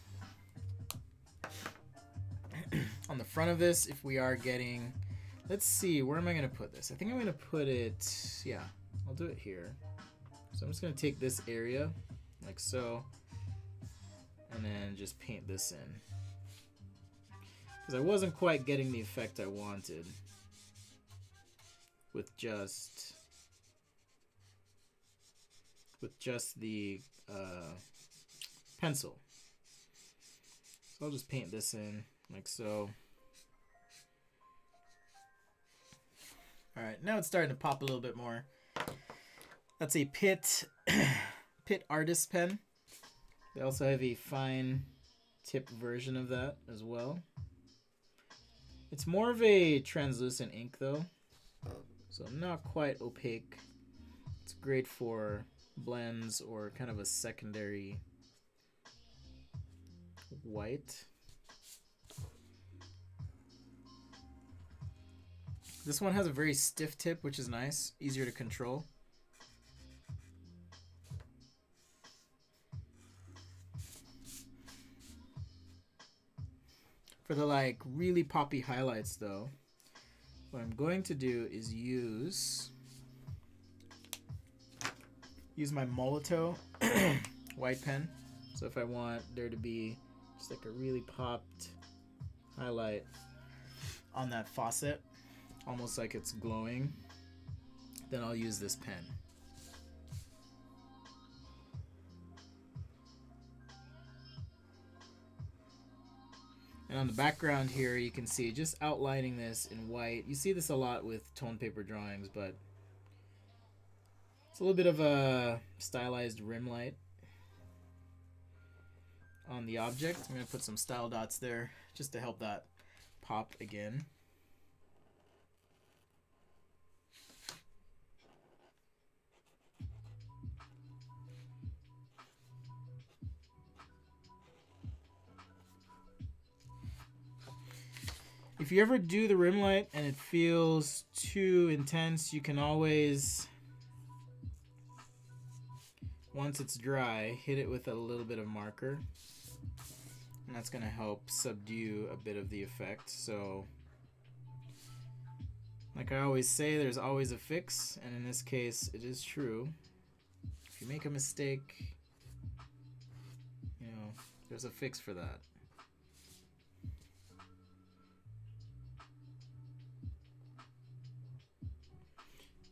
On the front of this, if we are getting, let's see, where am I gonna put this? I think I'm gonna put it, yeah, I'll do it here. So I'm just going to take this area, like so, and then just paint this in. Because I wasn't quite getting the effect I wanted with just, with just the uh, pencil. So I'll just paint this in, like so. Alright, now it's starting to pop a little bit more. That's a Pitt, Pitt Artist Pen. They also have a fine tip version of that as well. It's more of a translucent ink though, so not quite opaque. It's great for blends or kind of a secondary white. This one has a very stiff tip, which is nice, easier to control. For the like really poppy highlights though, what I'm going to do is use use my Molotow white pen. So if I want there to be just like a really popped highlight on that faucet, almost like it's glowing, then I'll use this pen. And on the background here, you can see just outlining this in white. You see this a lot with tone paper drawings, but it's a little bit of a stylized rim light. on the object. I'm going to put some style dots there just to help that pop again. If you ever do the rim light and it feels too intense, you can always, once it's dry, hit it with a little bit of marker. And that's going to help subdue a bit of the effect. So, like I always say, there's always a fix. And in this case, it is true. If you make a mistake, you know, there's a fix for that.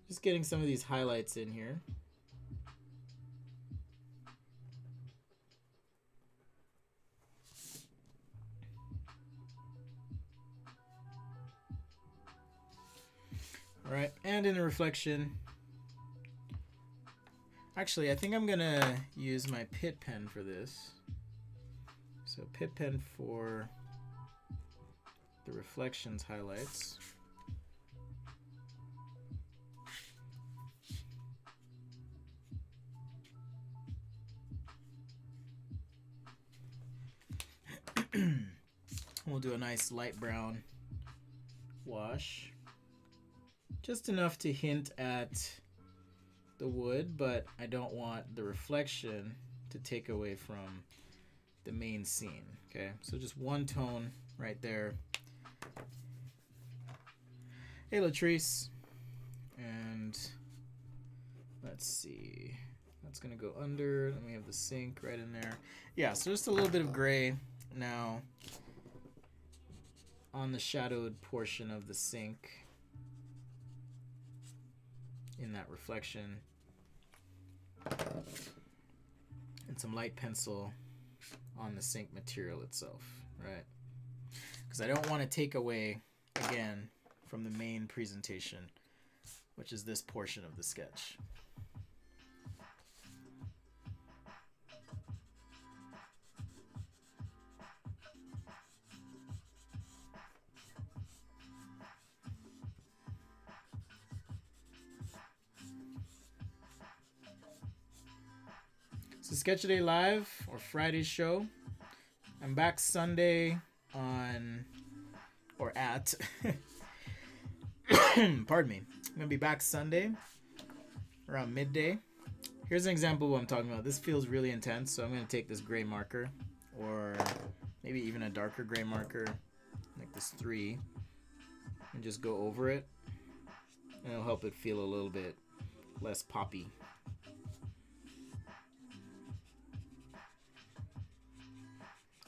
Just getting some of these highlights in here. All right, and in the reflection, actually, I think I'm gonna use my Pitt pen for this. So Pitt pen for the reflections highlights. We'll do a nice light brown wash, just enough to hint at the wood, but I don't want the reflection to take away from the main scene. Okay, so just one tone right there. Hey Latrice, and let's see, that's gonna go under, and we have the sink right in there. Yeah, so just a little bit of gray now on the shadowed portion of the sink in that reflection, and some light pencil on the sink material itself, right? Because I don't want to take away again from the main presentation, which is this portion of the sketch. So Sketch A Day Live, or Friday's show. I'm back Sunday on, or at, pardon me. I'm gonna be back Sunday around midday. Here's an example of what I'm talking about. This feels really intense, so I'm gonna take this gray marker, or maybe even a darker gray marker, like this three, and just go over it. And it'll help it feel a little bit less poppy.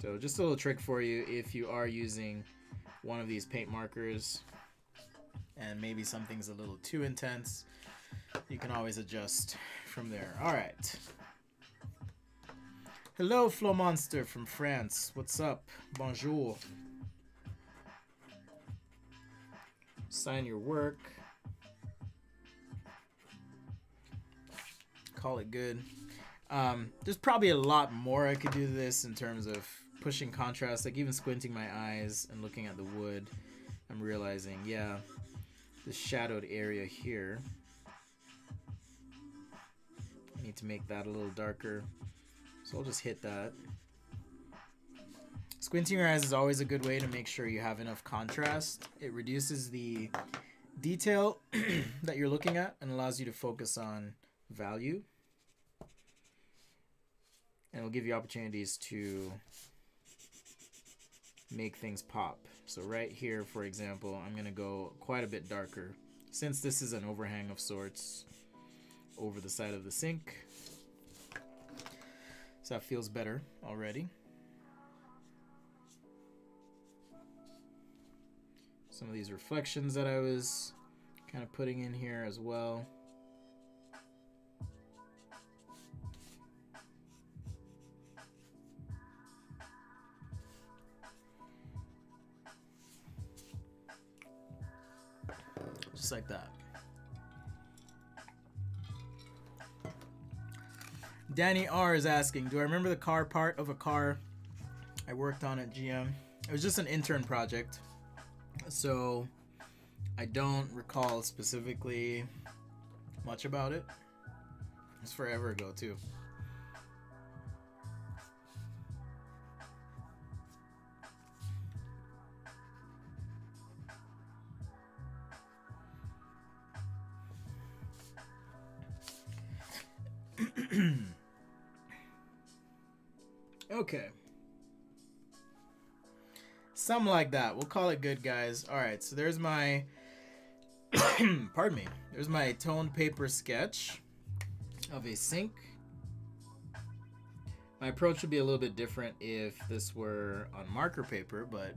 So just a little trick for you if you are using one of these paint markers and maybe something's a little too intense, you can always adjust from there. All right. Hello, Flo Monster from France. What's up? Bonjour. Sign your work. Call it good. Um, there's probably a lot more I could do to this in terms of pushing contrast, like even squinting my eyes and looking at the wood, I'm realizing, yeah, this shadowed area here, I need to make that a little darker, so I'll just hit that. Squinting your eyes is always a good way to make sure you have enough contrast. It reduces the detail that you're looking at and allows you to focus on value, and it'll give you opportunities to make things pop. So right here, for example, I'm gonna go quite a bit darker since this is an overhang of sorts over the side of the sink. So that feels better already. Some of these reflections that I was kind of putting in here as well. Just like that. Danny R is asking, do I remember the car part of a car I worked on at G M. It was just an intern project, so I don't recall specifically much about it. It's forever ago too. Okay. Something like that. We'll call it good, guys. Alright, so there's my pardon me. There's my toned paper sketch of a sink. My approach would be a little bit different if this were on marker paper, but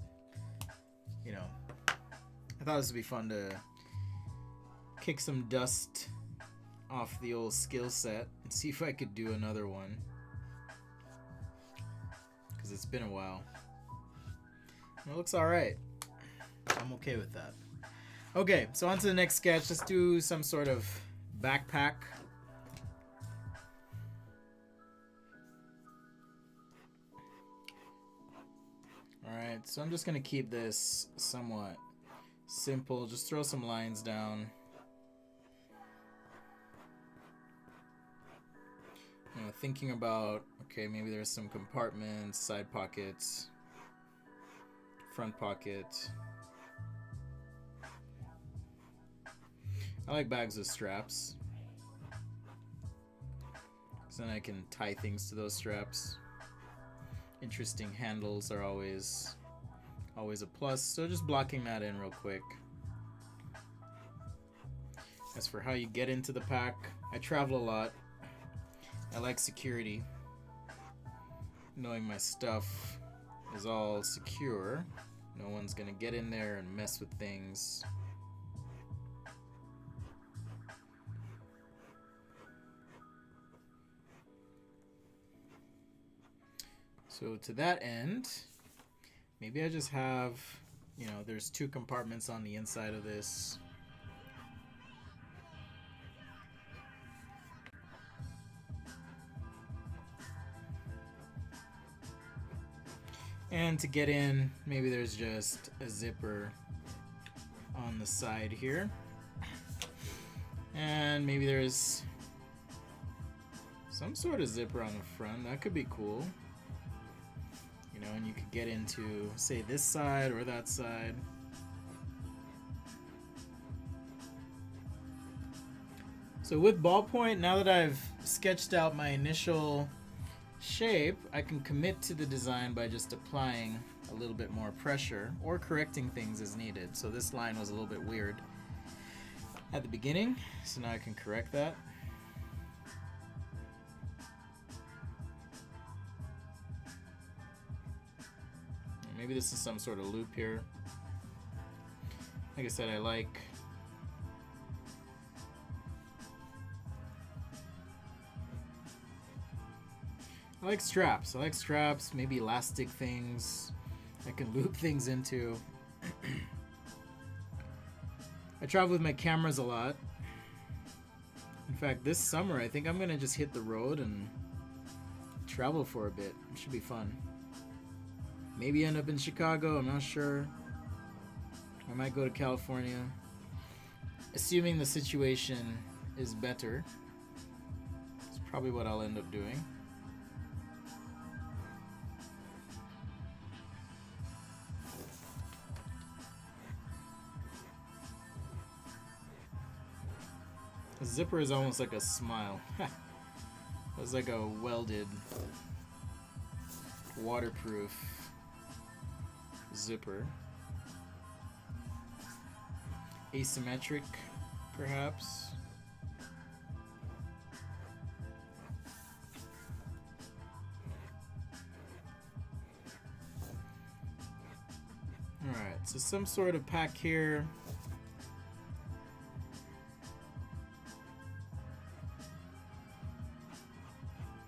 you know, I thought this would be fun to kick some dust off the old skill set and see if I could do another one, because it's been a while. And it looks all right. I'm okay with that. Okay, so on to the next sketch. Let's do some sort of backpack. All right, so I'm just gonna keep this somewhat simple. Just throw some lines down. You know, thinking about, okay, maybe there's some compartments, side pockets, front pocket. I like bags with straps, because then I can tie things to those straps. Interesting handles are always, always a plus. So just blocking that in real quick. As for how you get into the pack, I travel a lot. I like security. Knowing my stuff is all secure. No one's gonna get in there and mess with things. So to that end, maybe I just have, you know, there's two compartments on the inside of this. And to get in, maybe there's just a zipper on the side here. And maybe there's some sort of zipper on the front. That could be cool. You know, and you could get into, say, this side or that side. So with ballpoint, now that I've sketched out my initial shape, I can commit to the design by just applying a little bit more pressure or correcting things as needed. So this line was a little bit weird at the beginning, so now I can correct that. Maybe this is some sort of loop here. Like I said, I like I like straps. I like straps, maybe elastic things I can loop things into. I travel with my cameras a lot. In fact, this summer, I think I'm gonna just hit the road and travel for a bit. It should be fun. Maybe end up in Chicago, I'm not sure. I might go to California. Assuming the situation is better, it's probably what I'll end up doing. The zipper is almost like a smile. It's like a welded, waterproof zipper. Asymmetric, perhaps. All right, so some sort of pack here.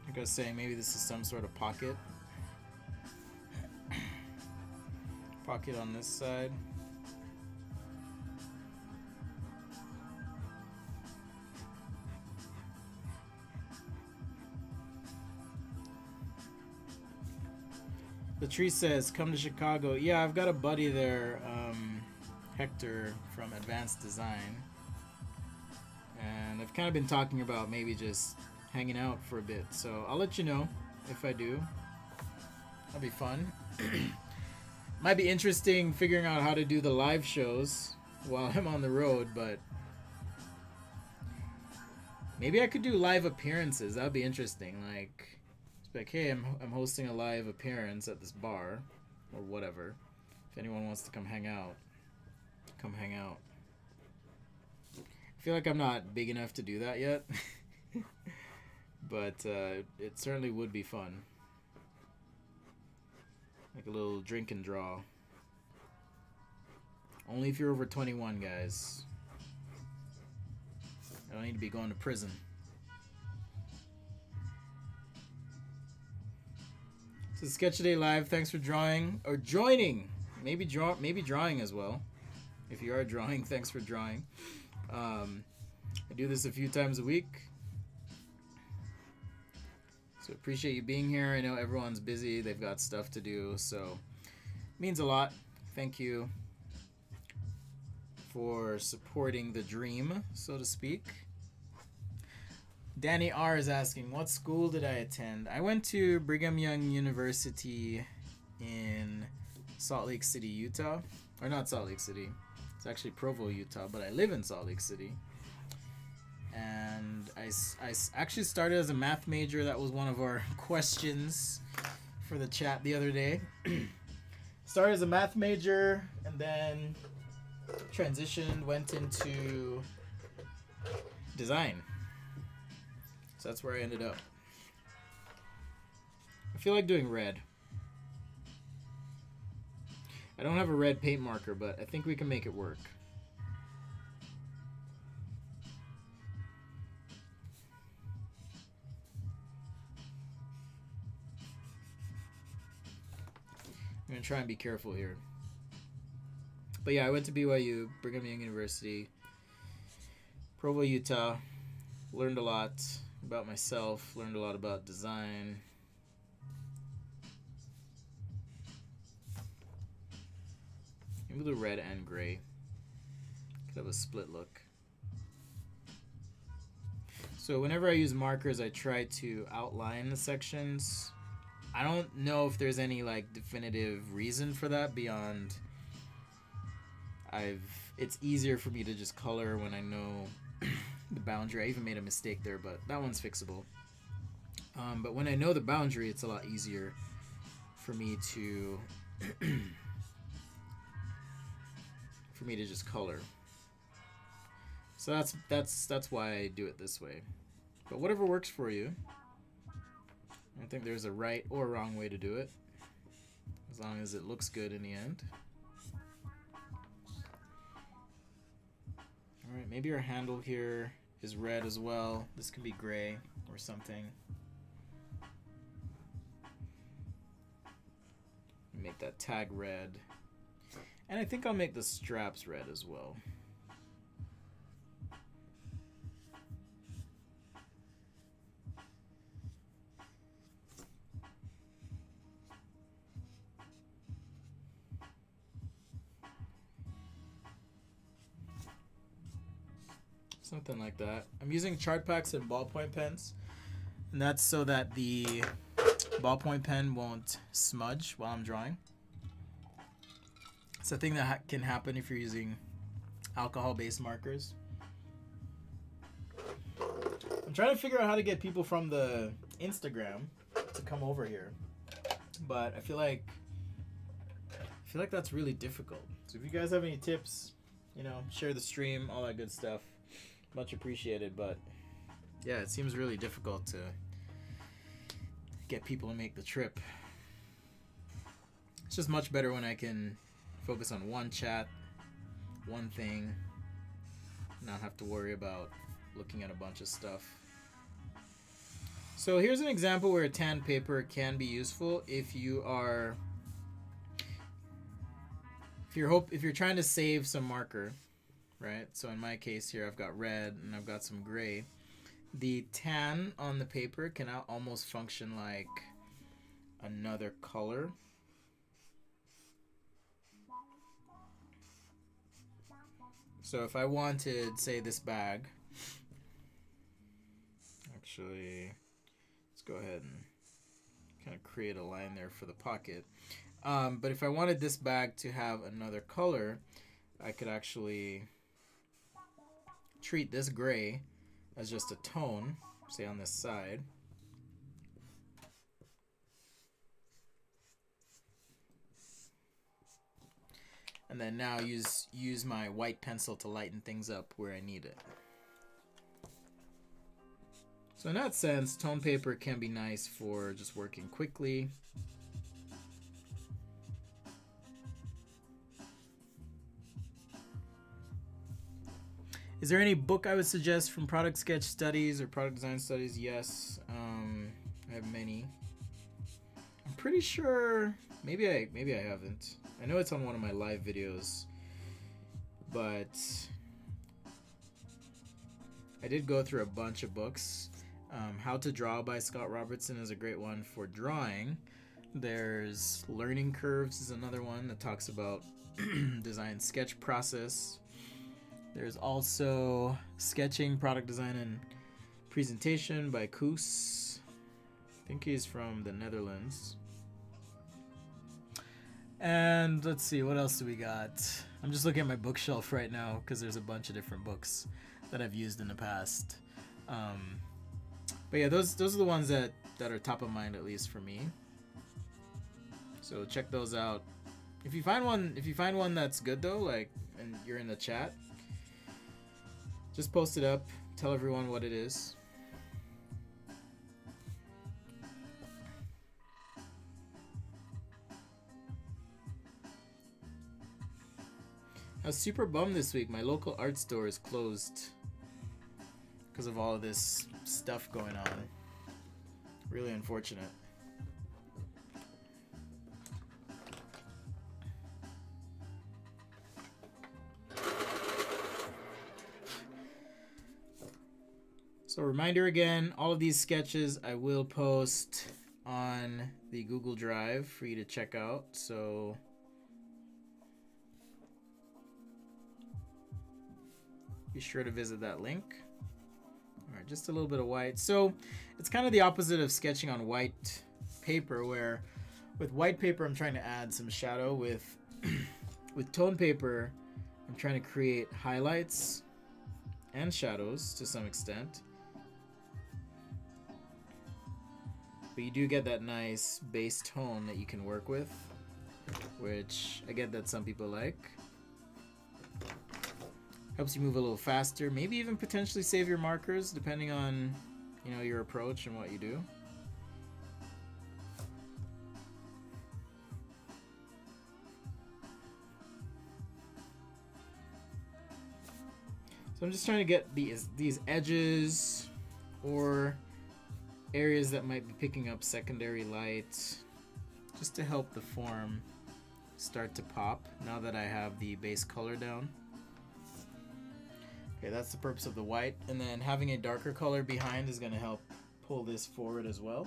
Like I was saying, maybe this is some sort of pocket. Pocket on this side. The tree says, come to Chicago. Yeah, I've got a buddy there, um, Hector from Advanced Design. And I've kind of been talking about maybe just hanging out for a bit. So I'll let you know if I do. That'll be fun. Might be interesting figuring out how to do the live shows while I'm on the road, but maybe I could do live appearances. That'd be interesting. Like, it's like, hey, I'm I'm hosting a live appearance at this bar, or whatever. If anyone wants to come hang out, come hang out. I feel like I'm not big enough to do that yet, but uh, it certainly would be fun. Like a little drink and draw. Only if you're over twenty-one, guys. I don't need to be going to prison. So Sketch A Day Live, thanks for drawing or joining. Maybe draw, maybe drawing as well. If you are drawing, thanks for drawing. Um, I do this a few times a week, so appreciate you being here. I know everyone's busy; they've got stuff to do, so it means a lot. Thank you for supporting the dream, so to speak. Danny R is asking, what school did I attend? I went to Brigham Young University in Salt Lake City, Utah. Or not Salt Lake City. It's actually Provo, Utah, but I live in Salt Lake City. And I, I actually started as a math major. That was one of our questions for the chat the other day. Started as a math major and then transitioned, went into design. So that's where I ended up. I feel like doing red. I don't have a red paint marker, but I think we can make it work. I'm gonna try and be careful here. But yeah, I went to B Y U, Brigham Young University, Provo, Utah. Learned a lot about myself, learned a lot about design. Maybe the red and gray. Could have a split look. So whenever I use markers, I try to outline the sections. I don't know if there's any like definitive reason for that beyond I've, it's easier for me to just color when I know the boundary. I even made a mistake there, but that one's fixable. Um, but when I know the boundary, it's a lot easier for me to for me to just color. So that's that's that's why I do it this way. But whatever works for you. I don't think there's a right or wrong way to do it, as long as it looks good in the end. Alright, maybe our handle here is red as well. This could be gray or something. Make that tag red. And I think I'll make the straps red as well. Something like that. I'm using chart packs and ballpoint pens, and that's so that the ballpoint pen won't smudge while I'm drawing. It's a thing that ha can happen if you're using alcohol-based markers. I'm trying to figure out how to get people from the Instagram to come over here, but I feel like I feel like that's really difficult. So if you guys have any tips, you know, share the stream, all that good stuff. Much appreciated, but yeah, it seems really difficult to get people to make the trip. It's just much better when I can focus on one chat, one thing, not have to worry about looking at a bunch of stuff. So here's an example where a tan paper can be useful if you are if you're hope if you're trying to save some marker. Right, so in my case here, I've got red and I've got some gray. The tan on the paper can almost function like another color So if I wanted, say, this bag, actually, let's go ahead and kind of create a line there for the pocket. Um, but if I wanted this bag to have another color, I could actually treat this gray as just a tone, say on this side. And then now use use my white pencil to lighten things up where I need it. So in that sense, tone paper can be nice for just working quickly. Is there any book I would suggest from product sketch studies or product design studies? Yes, um, I have many. I'm pretty sure, maybe I maybe I haven't. I know it's on one of my live videos, but I did go through a bunch of books. Um, How to Draw by Scott Robertson is a great one for drawing. There's Learning Curves is another one that talks about design sketch process. There's also Sketching, Product Design, and Presentation by Koos. I think he's from the Netherlands. And let's see, what else do we got? I'm just looking at my bookshelf right now because there's a bunch of different books that I've used in the past. Um, but yeah, those those are the ones that, that are top of mind, at least for me. So check those out. If you find one, if you find one that's good though, like, and you're in the chat, just post it up. Tell everyone what it is. I was super bummed this week. My local art store is closed because of all of this stuff going on. Really unfortunate. So reminder again, all of these sketches I will post on the Google Drive for you to check out. So be sure to visit that link. All right, just a little bit of white. So it's kind of the opposite of sketching on white paper, where with white paper I'm trying to add some shadow. With with tone paper I'm trying to create highlights and shadows to some extent. But you do get that nice base tone that you can work with, which I get that some people like. Helps you move a little faster, maybe even potentially save your markers depending on, you know, your approach and what you do. So I'm just trying to get these these edges or areas that might be picking up secondary light, just to help the form start to pop now that I have the base color down. Okay, that's the purpose of the white, and then having a darker color behind is going to help pull this forward as well.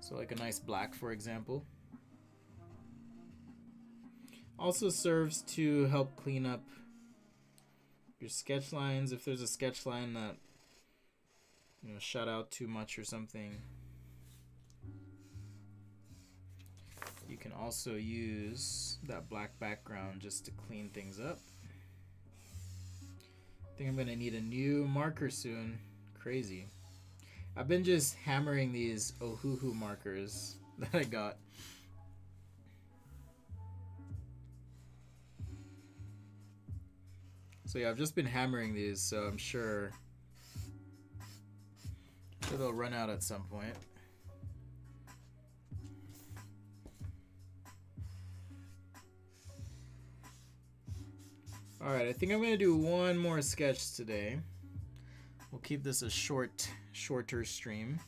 So like a nice black, for example. Also serves to help clean up your sketch lines if there's a sketch line that, you know, shut out too much or something. You can also use that black background just to clean things up. I think I'm gonna need a new marker soon. Crazy. I've been just hammering these Ohuhu markers that I got. So yeah, I've just been hammering these, so I'm sure, I'm sure they'll run out at some point. Alright, I think I'm going to do one more sketch today. We'll keep this a short, shorter stream.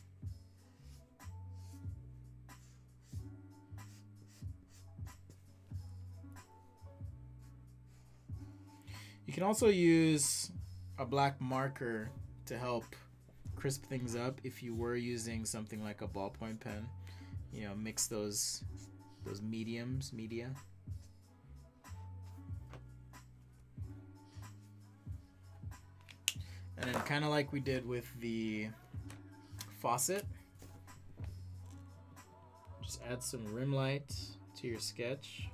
You can also use a black marker to help crisp things up if you were using something like a ballpoint pen. you know, mix those those mediums, media. And then kind of like we did with the faucet, just add some rim light to your sketch.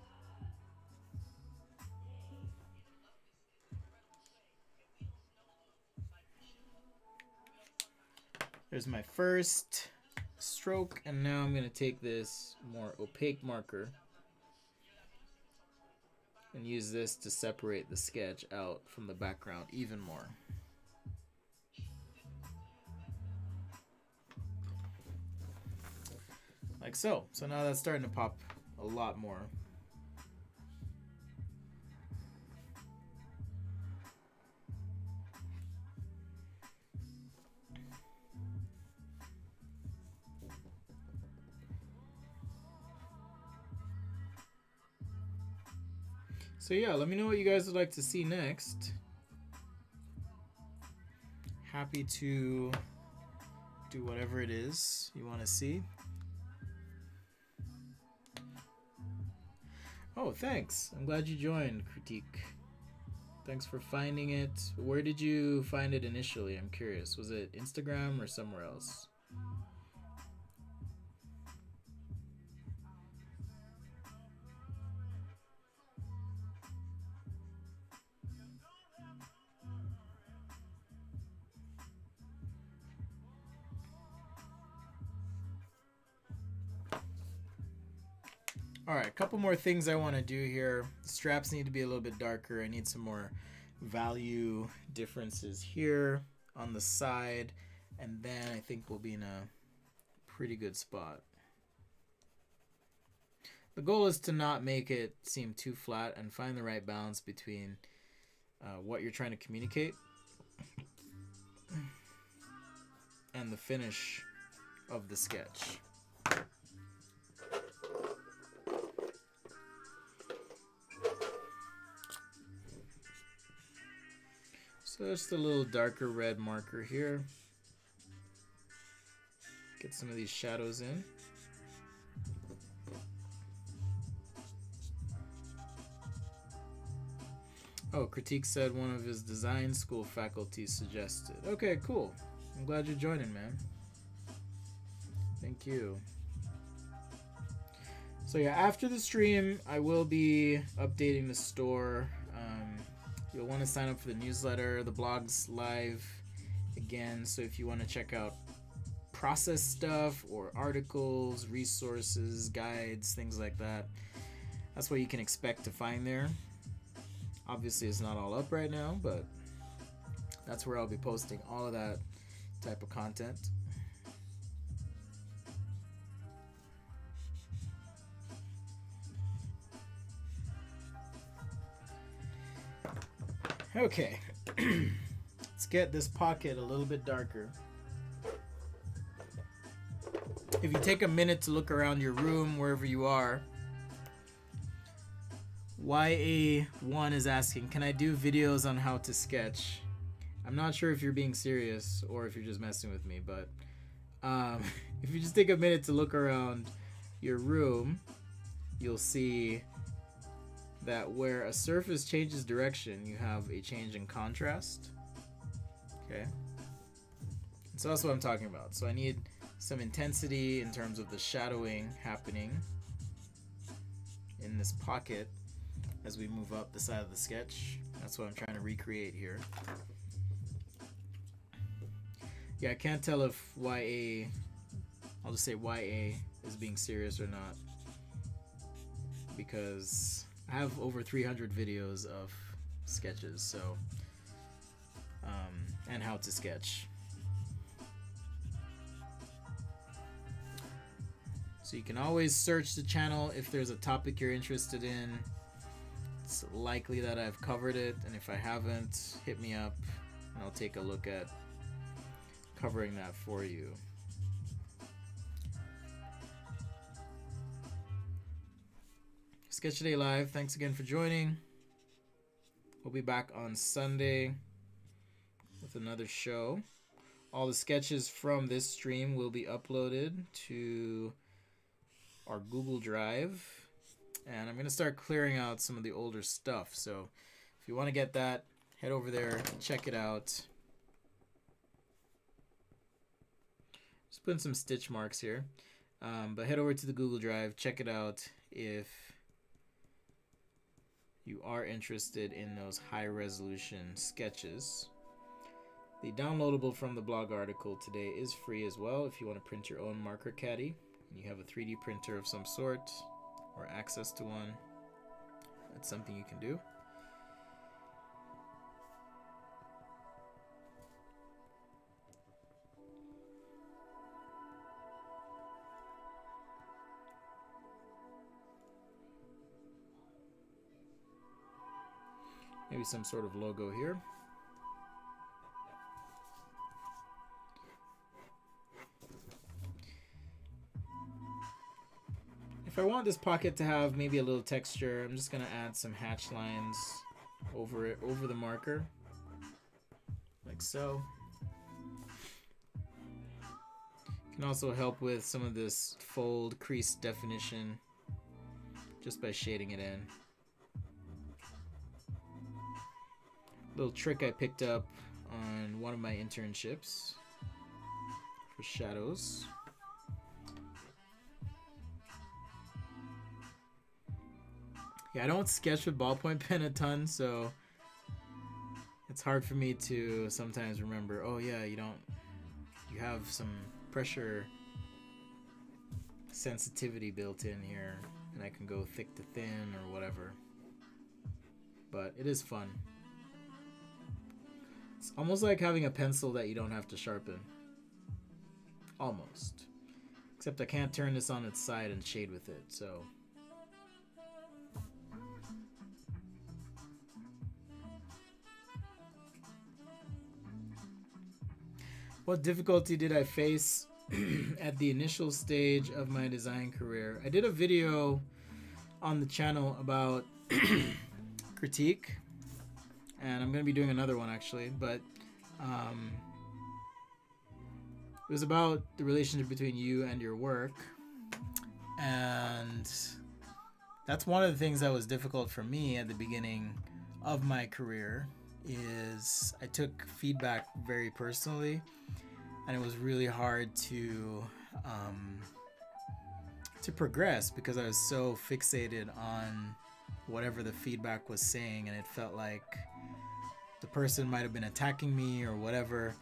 There's my first stroke, and now I'm gonna take this more opaque marker and use this to separate the sketch out from the background even more. Like so. So now that's starting to pop a lot more. So yeah, let me know what you guys would like to see next. Happy to do whatever it is you want to see. Oh, thanks. I'm glad you joined, Critique. Thanks for finding it. Where did you find it initially? I'm curious. Was it Instagram or somewhere else? All right, a couple more things I want to do here. The straps need to be a little bit darker. I need some more value differences here on the side, and then I think we'll be in a pretty good spot. The goal is to not make it seem too flat and find the right balance between uh, what you're trying to communicate and the finish of the sketch. So just a little darker red marker here. Get some of these shadows in. Oh, Critique said one of his design school faculty suggested. Okay, cool. I'm glad you're joining, man. Thank you. So yeah, after the stream, I will be updating the store. Um, You'll want to sign up for the newsletter. The blog's live again, so if you want to check out process stuff or articles, resources, guides, things like that, that's what you can expect to find there. Obviously, it's not all up right now, but that's where I'll be posting all of that type of content. Okay, let's get this pocket a little bit darker. If you take a minute to look around your room, wherever you are, Y A one is asking, can I do videos on how to sketch? I'm not sure if you're being serious or if you're just messing with me, but um, if you just take a minute to look around your room, you'll see that where a surface changes direction, you have a change in contrast. Okay, so that's what I'm talking about. So I need some intensity in terms of the shadowing happening in this pocket as we move up the side of the sketch. That's what I'm trying to recreate here. Yeah, I can't tell if Y A, I'll just say Y A is being serious or not, because I have over three hundred videos of sketches, so um, and how to sketch. So you can always search the channel if there's a topic you're interested in. It's likely that I've covered it, and if I haven't, hit me up and I'll take a look at covering that for you. Sketch A Day Live, thanks again for joining. We'll be back on Sunday with another show. All the sketches from this stream will be uploaded to our Google Drive, and I'm going to start clearing out some of the older stuff. So if you want to get that, head over there, check it out. Just putting some stitch marks here, um, but head over to the Google Drive, check it out if you are interested in those high-resolution sketches. The downloadable from the blog article today is free as well if you want to print your own marker caddy and you have a three D printer of some sort or access to one. That's something you can do. Maybe some sort of logo here. If I want this pocket to have maybe a little texture, I'm just going to add some hatch lines over it, over the marker, like so. Can also help with some of this fold crease definition just by shading it in. Little trick I picked up on one of my internships for shadows. Yeah, I don't sketch with ballpoint pen a ton, so it's hard for me to sometimes remember, oh yeah, you don't, you have some pressure sensitivity built in here, and I can go thick to thin or whatever. But it is fun. It's almost like having a pencil that you don't have to sharpen. Almost. Except I can't turn this on its side and shade with it, so... What difficulty did I face at the initial stage of my design career? I did a video on the channel about Critique, and I'm going to be doing another one actually, but um, it was about the relationship between you and your work, and that's one of the things that was difficult for me at the beginning of my career. Is I took feedback very personally, and it was really hard to um, to progress because I was so fixated on whatever the feedback was saying, and it felt like the person might have been attacking me or whatever.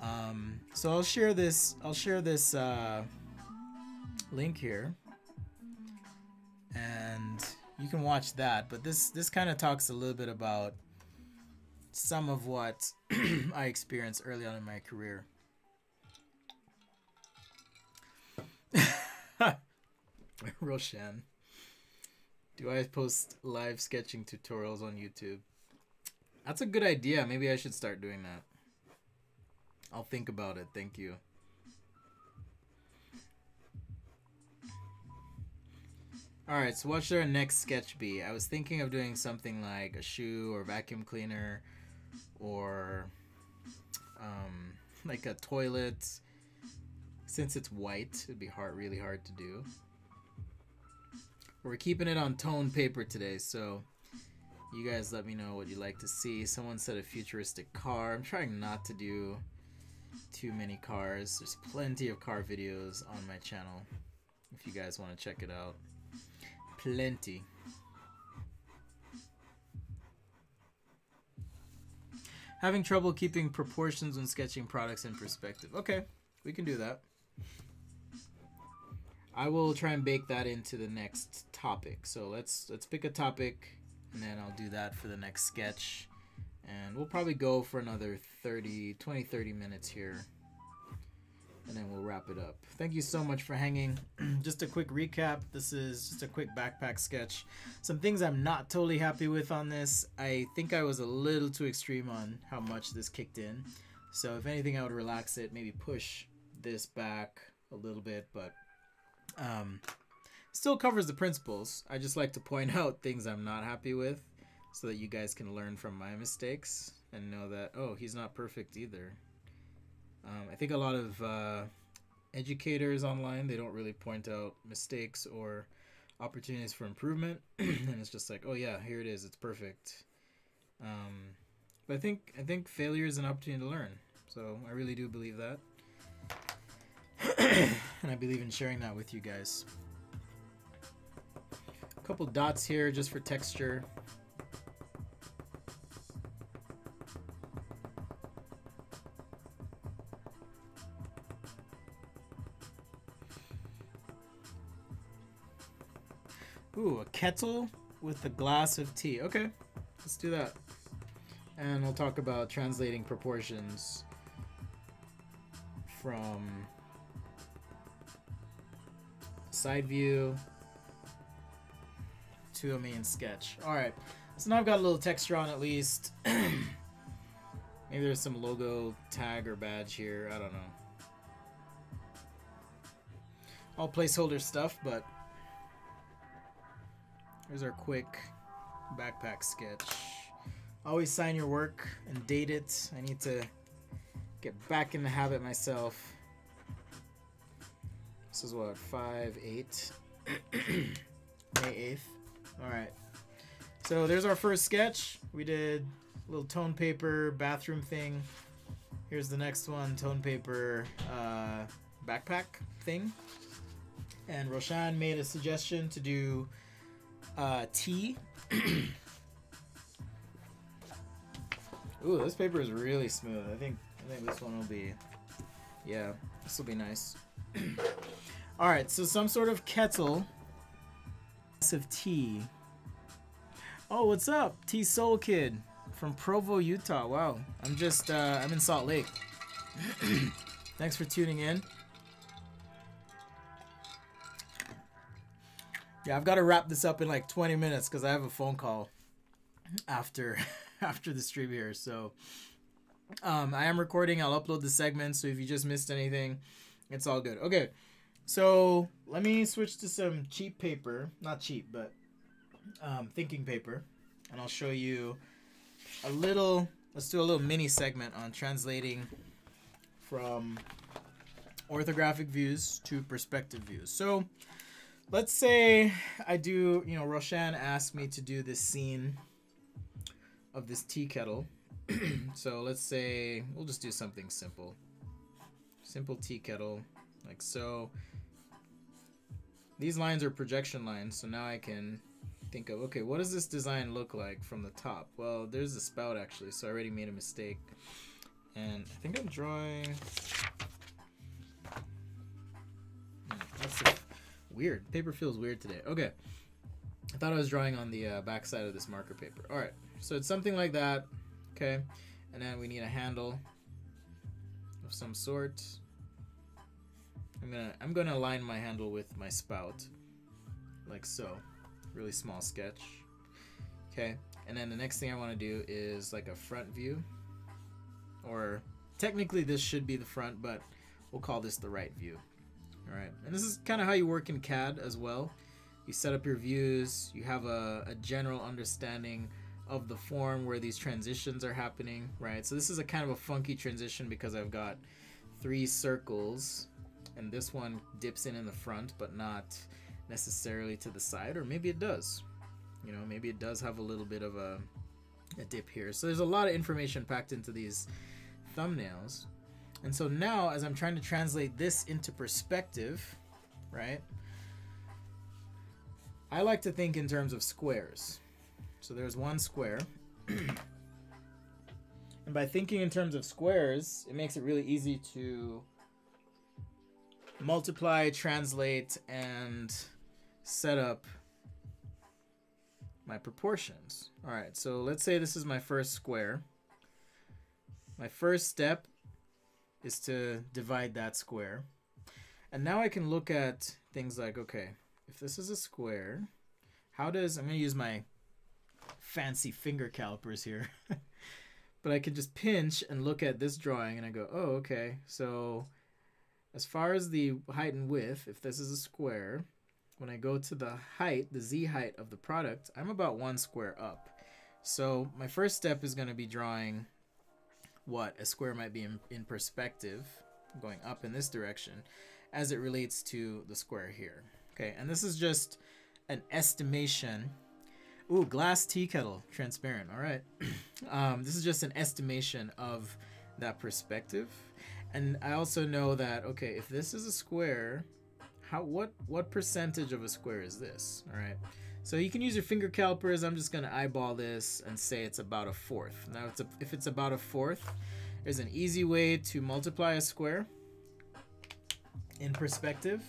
Um, so I'll share this. I'll share this uh, link here, and you can watch that. But this this kind of talks a little bit about some of what I experienced early on in my career. Roshan, do I post live sketching tutorials on YouTube? That's a good idea. Maybe I should start doing that. I'll think about it. Thank you. Alright, so what should our next sketch be? I was thinking of doing something like a shoe or vacuum cleaner, or um, like a toilet. Since it's white, it'd be hard, really hard to do. We're keeping it on toned paper today, so you guys let me know what you'd like to see. Someone said a futuristic car. I'm trying not to do too many cars. There's plenty of car videos on my channel if you guys want to check it out. Plenty. Having trouble keeping proportions when sketching products in perspective. Okay, we can do that. I will try and bake that into the next topic. So let's let's pick a topic, and then I'll do that for the next sketch. And we'll probably go for another thirty, twenty, thirty minutes here, and then we'll wrap it up. Thank you so much for hanging. Just a quick recap. This is just a quick backpack sketch. Some things I'm not totally happy with on this. I think I was a little too extreme on how much this kicked in. So if anything, I would relax it, maybe push this back a little bit, but um, still covers the principles. I just like to point out things I'm not happy with so that you guys can learn from my mistakes and know that, oh, he's not perfect either. Um, I think a lot of uh, educators online. They don't really point out mistakes or opportunities for improvement. And it's just like, oh yeah, here it is, it's perfect. Um, but I think I think failure is an opportunity to learn. So I really do believe that. And I believe in sharing that with you guys. A couple dots here just for texture. Ooh, a kettle with a glass of tea. Okay, let's do that. And we'll talk about translating proportions from side view to a main sketch. All right, so now I've got a little texture on at least. Maybe there's some logo tag or badge here. I don't know. All placeholder stuff, but here's our quick backpack sketch. Always sign your work and date it. I need to get back in the habit myself. This is what, five eight, May eighth. All right, so there's our first sketch. We did a little tone paper bathroom thing. Here's the next one, tone paper uh, backpack thing. And Roshan made a suggestion to do Uh, tea. Ooh, this paper is really smooth. I think I think this one will be, yeah, this will be nice. All right, so some sort of kettle, of tea. Oh, what's up, Tea Soul Kid from Provo, Utah? Wow, I'm just uh, I'm in Salt Lake. Thanks for tuning in. Yeah, I've got to wrap this up in like twenty minutes because I have a phone call after after the stream here. So um, I am recording. I'll upload the segment. So if you just missed anything, it's all good. Okay, so let me switch to some cheap paper. Not cheap, but um, thinking paper. And I'll show you a little, let's do a little mini segment on translating from orthographic views to perspective views. So let's say I do, you know, Roshan asked me to do this scene of this tea kettle. So let's say we'll just do something simple. Simple tea kettle, like so. These lines are projection lines, so now I can think of, okay, what does this design look like from the top? Well, there's a spout actually, so I already made a mistake. And I think I'm drawing... That's it. Weird. Paper feels weird today. Okay. I thought I was drawing on the uh, back side of this marker paper. All right. So it's something like that. Okay. And then we need a handle of some sort. I'm going to I'm going to align my handle with my spout like so. Really small sketch. Okay. And then the next thing I want to do is like a front view, or technically this should be the front, but we'll call this the right view. All right, and this is kind of how you work in C A D as well. You set up your views, you have a, a general understanding of the form where these transitions are happening, right? So this is a kind of a funky transition because I've got three circles and this one dips in in the front, but not necessarily to the side, or maybe it does. You know, maybe it does have a little bit of a, a dip here. So there's a lot of information packed into these thumbnails. And so now, as I'm trying to translate this into perspective, right, I like to think in terms of squares. So there's one square. And by thinking in terms of squares, it makes it really easy to multiply, translate, and set up my proportions. All right, so let's say this is my first square. My first step is to divide that square. And now I can look at things like, okay, if this is a square, how does, I'm gonna use my fancy finger calipers here, but I can just pinch and look at this drawing and I go, oh, okay. So as far as the height and width, if this is a square, when I go to the height, the Z height of the product, I'm about one square up. So my first step is gonna be drawing what a square might be in, in perspective, going up in this direction. as it relates to the square here. Okay, and this is just an estimation. Ooh, glass tea kettle, transparent, all right. um, this is just an estimation of that perspective. And I also know that, okay, if this is a square, how what what percentage of a square is this, all right? So you can use your finger calipers. I'm just gonna eyeball this and say it's about a fourth. Now, it's a, if it's about a fourth, there's an easy way to multiply a square in perspective.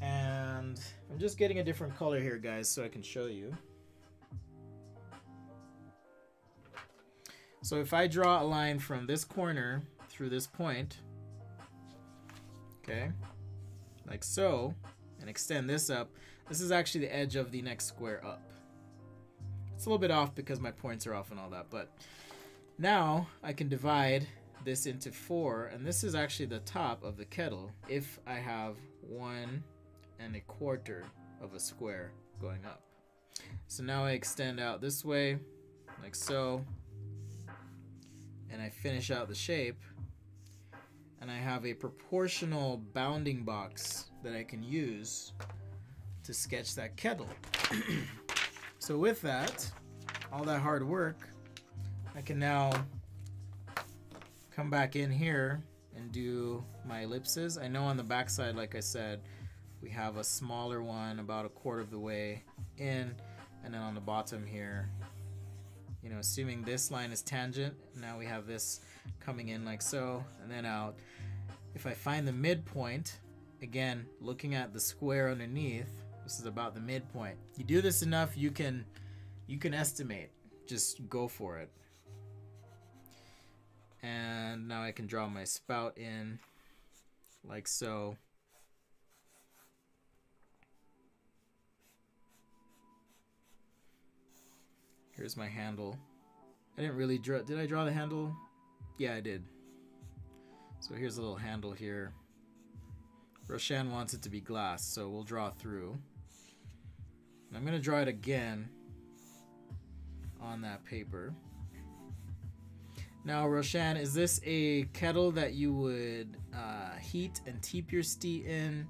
And I'm just getting a different color here, guys, so I can show you. So if I draw a line from this corner through this point, okay, like so, and extend this up, this is actually the edge of the next square up. It's a little bit off because my points are off and all that, but now I can divide this into four, and this is actually the top of the kettle if I have one and a quarter of a square going up. So now I extend out this way, like so, and I finish out the shape, and I have a proportional bounding box that I can use to sketch that kettle. So with that, all that hard work, I can now come back in here and do my ellipses. I know on the backside, like I said, we have a smaller one about a quarter of the way in, and then on the bottom here, you know, assuming this line is tangent, now we have this coming in like so, and then out. If I find the midpoint, again, looking at the square underneath, this is about the midpoint. You do this enough, you can, you can estimate. Just go for it. And now I can draw my spout in like so. Here's my handle. I didn't really draw, did I draw the handle? Yeah, I did. So here's a little handle here. Roshan wants it to be glass, so we'll draw through. And I'm gonna draw it again on that paper. Now, Roshan, is this a kettle that you would uh, heat and keep your tea in,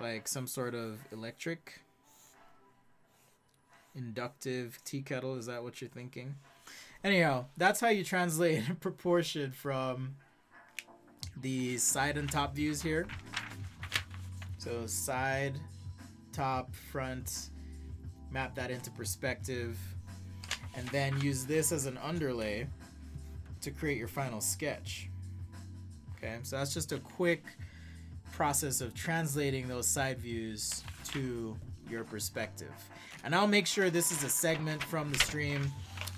like some sort of electric inductive tea kettle? Is that what you're thinking? Anyhow, that's how you translate proportion from the side and top views here. So side, top, front, map that into perspective, and then use this as an underlay to create your final sketch. Okay, so that's just a quick process of translating those side views to your perspective. And I'll make sure this is a segment from the stream,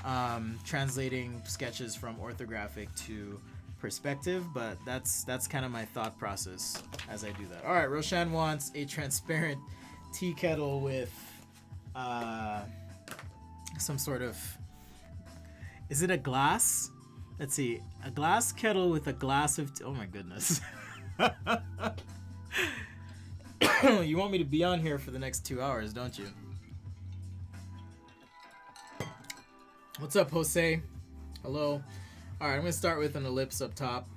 um, translating sketches from orthographic to perspective, but that's that's kind of my thought process as I do that. All right, Roshan wants a transparent tea kettle with uh, some sort of, is it a glass? Let's see, a glass kettle with a glass of tea. Oh my goodness. You want me to be on here for the next two hours, don't you? What's up, Jose? Hello. All right, I'm gonna start with an ellipse up top.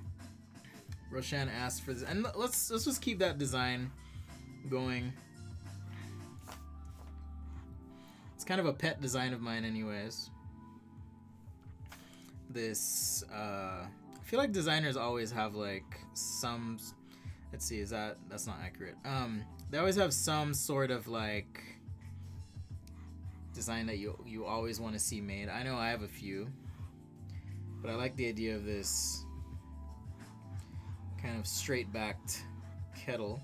Roshan asked for this, and let's let's just keep that design going. It's kind of a pet design of mine, anyways. This, uh, I feel like designers always have like some. Let's see, is that, that's not accurate. Um, they always have some sort of like design that you, you always want to see made. I know I have a few, but I like the idea of this kind of straight backed kettle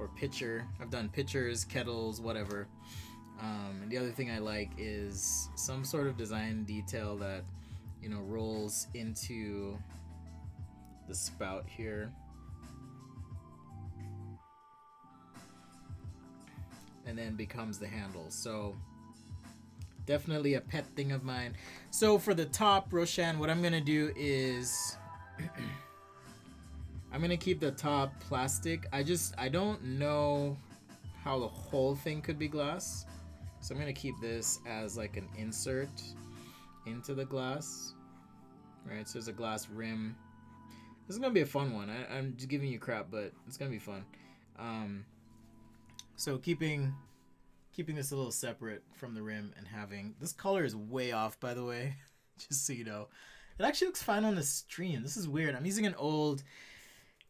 or pitcher. I've done pitchers, kettles, whatever. Um, and the other thing I like is some sort of design detail that, you know, rolls into the spout here, and then becomes the handle. So definitely a pet thing of mine. So for the top, Roshan, what I'm gonna do is I'm gonna keep the top plastic. I just, I don't know how the whole thing could be glass, so I'm gonna keep this as like an insert into the glass. All right, so there's a glass rim This is gonna be a fun one. I, I'm just giving you crap, but it's gonna be fun. Um, so keeping keeping this a little separate from the rim and having this color is way off, by the way, just so you know. It actually looks fine on the stream. This is weird. I'm using an old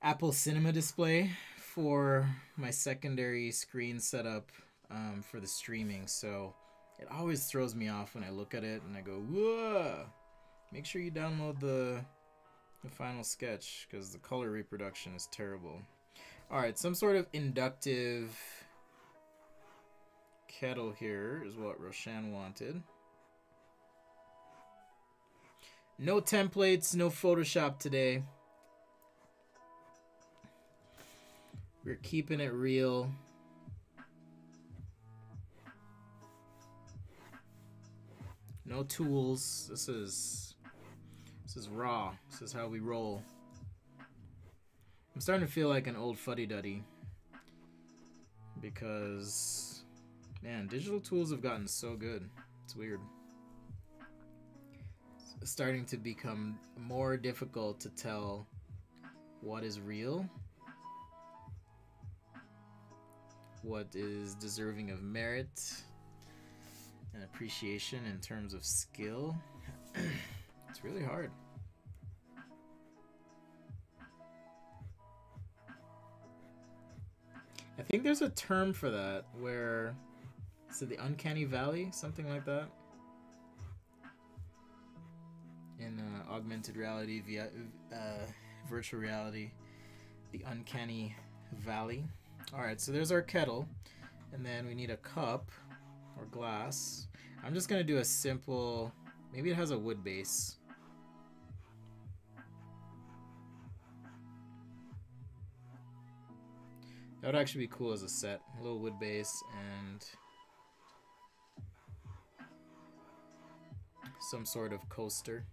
Apple Cinema display for my secondary screen setup um, for the streaming, so it always throws me off when I look at it and I go, whoa. Make sure you download the, the final sketch because the color reproduction is terrible. All right, some sort of inductive kettle here is what Roshan wanted. No templates, no Photoshop today. We're keeping it real. No tools. This is this is raw. This is how we roll. I'm starting to feel like an old fuddy-duddy because, man, digital tools have gotten so good. It's weird. Starting to become more difficult to tell what is real, what is deserving of merit and appreciation in terms of skill. It's really hard. I think there's a term for that where, is it the uncanny valley, something like that? In uh, augmented reality, via, uh, virtual reality, the uncanny valley. All right, so there's our kettle, and then we need a cup or glass. I'm just gonna do a simple, maybe it has a wood base. That would actually be cool as a set, a little wood base and some sort of coaster.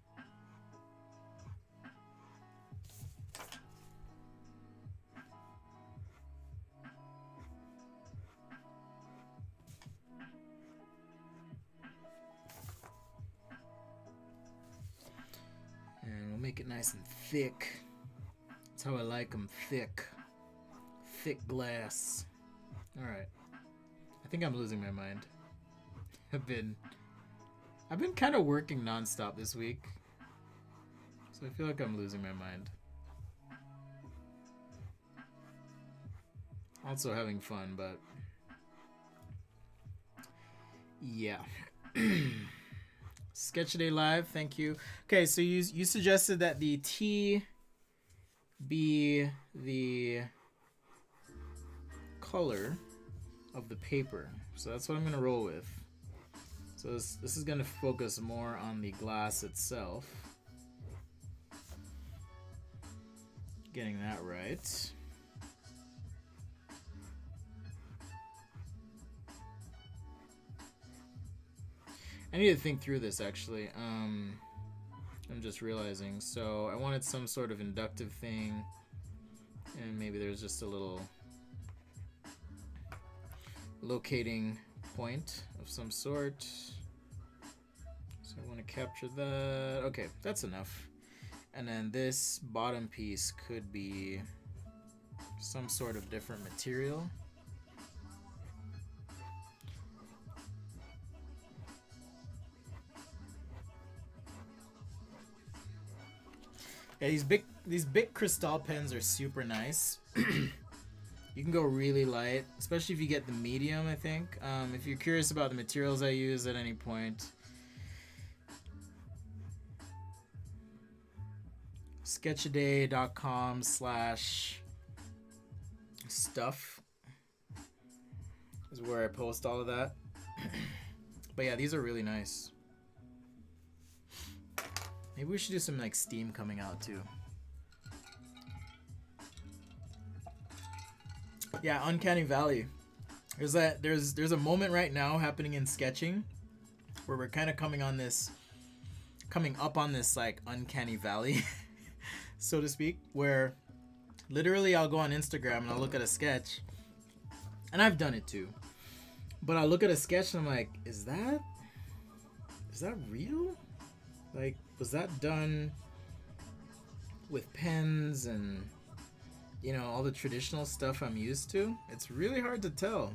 Make it nice and thick. That's how I like them, thick. Thick glass. Alright. I think I'm losing my mind. I've been... I've been kind of working nonstop this week. So I feel like I'm losing my mind. Also having fun, but... yeah. Sketch A Day Live, thank you. Okay, so you you suggested that the T be the color of the paper. So that's what I'm gonna roll with. So this, this is gonna focus more on the glass itself. Getting that right. I need to think through this, actually. Um, I'm just realizing. So I wanted some sort of inductive thing, and maybe there's just a little locating point of some sort. So I want to capture that. Okay, that's enough. And then this bottom piece could be some sort of different material. Yeah, these big these big crystal pens are super nice. You can go really light, especially if you get the medium, I think. Um, if you're curious about the materials I use at any point, sketchaday.com slash stuff is where I post all of that. But yeah, these are really nice. Maybe we should do some like steam coming out too. Yeah, uncanny valley. There's that there's there's a moment right now happening in sketching where we're kind of coming on this coming up on this like uncanny valley, so to speak, where literally I'll go on Instagram and I'll look at a sketch, and I've done it too. But I'll look at a sketch and I'm like, is that is that real? Like, was that done with pens and, you know, all the traditional stuff I'm used to, it's really hard to tell.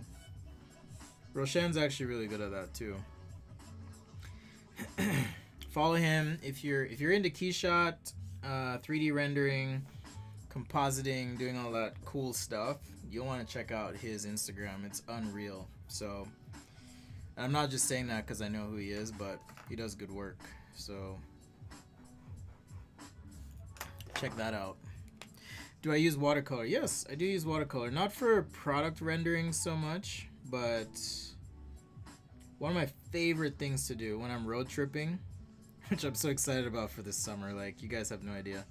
Roshan's actually really good at that too. Follow him if you're if you're into keyshot, uh, three D rendering, compositing, doing all that cool stuff. You'll want to check out his Instagram. It's unreal. So, and I'm not just saying that because I know who he is, but he does good work. So check that out. Do I use watercolor? Yes, I do use watercolor. Not for product rendering so much, but one of my favorite things to do when I'm road tripping, which I'm so excited about for this summer, like you guys have no idea.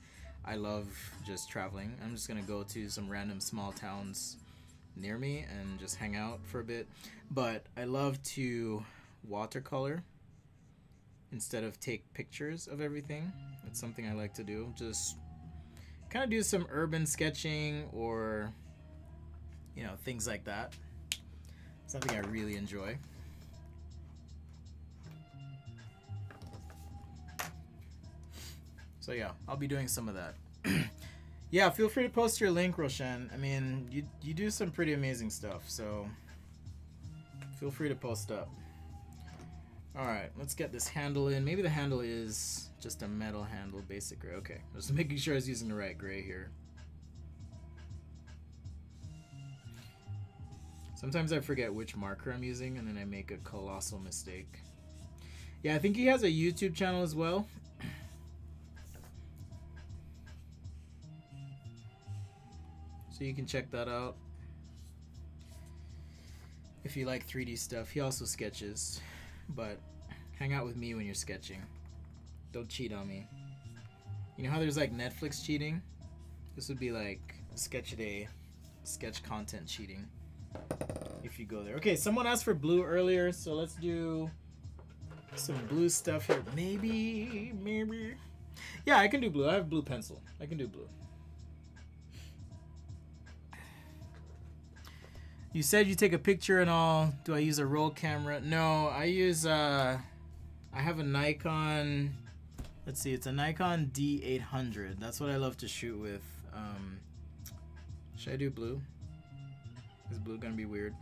I love just traveling. I'm just gonna go to some random small towns near me and just hang out for a bit. But I love to watercolor instead of take pictures of everything. It's something I like to do. Just kind of do some urban sketching or, you know, things like that. Something I really enjoy. So yeah, I'll be doing some of that. Yeah, feel free to post your link, Roshan. I mean, you, you do some pretty amazing stuff, so feel free to post up. All right, let's get this handle in. Maybe the handle is just a metal handle, basic gray. Okay, just making sure I was using the right gray here. Sometimes I forget which marker I'm using, and then I make a colossal mistake. Yeah, I think he has a YouTube channel as well. So you can check that out if you like three D stuff. He also sketches, but hang out with me when you're sketching. Don't cheat on me. You know how there's like Netflix cheating? This would be like Sketch A Day, sketch content cheating if you go there. Okay, someone asked for blue earlier, so let's do some blue stuff here. Maybe, maybe. Yeah, I can do blue. I have a blue pencil. I can do blue. You said you take a picture and all. Do I use a roll camera? No, I use, uh, I have a Nikon, let's see, it's a Nikon D eight hundred. That's what I love to shoot with. Um, should I do blue? Is blue gonna be weird?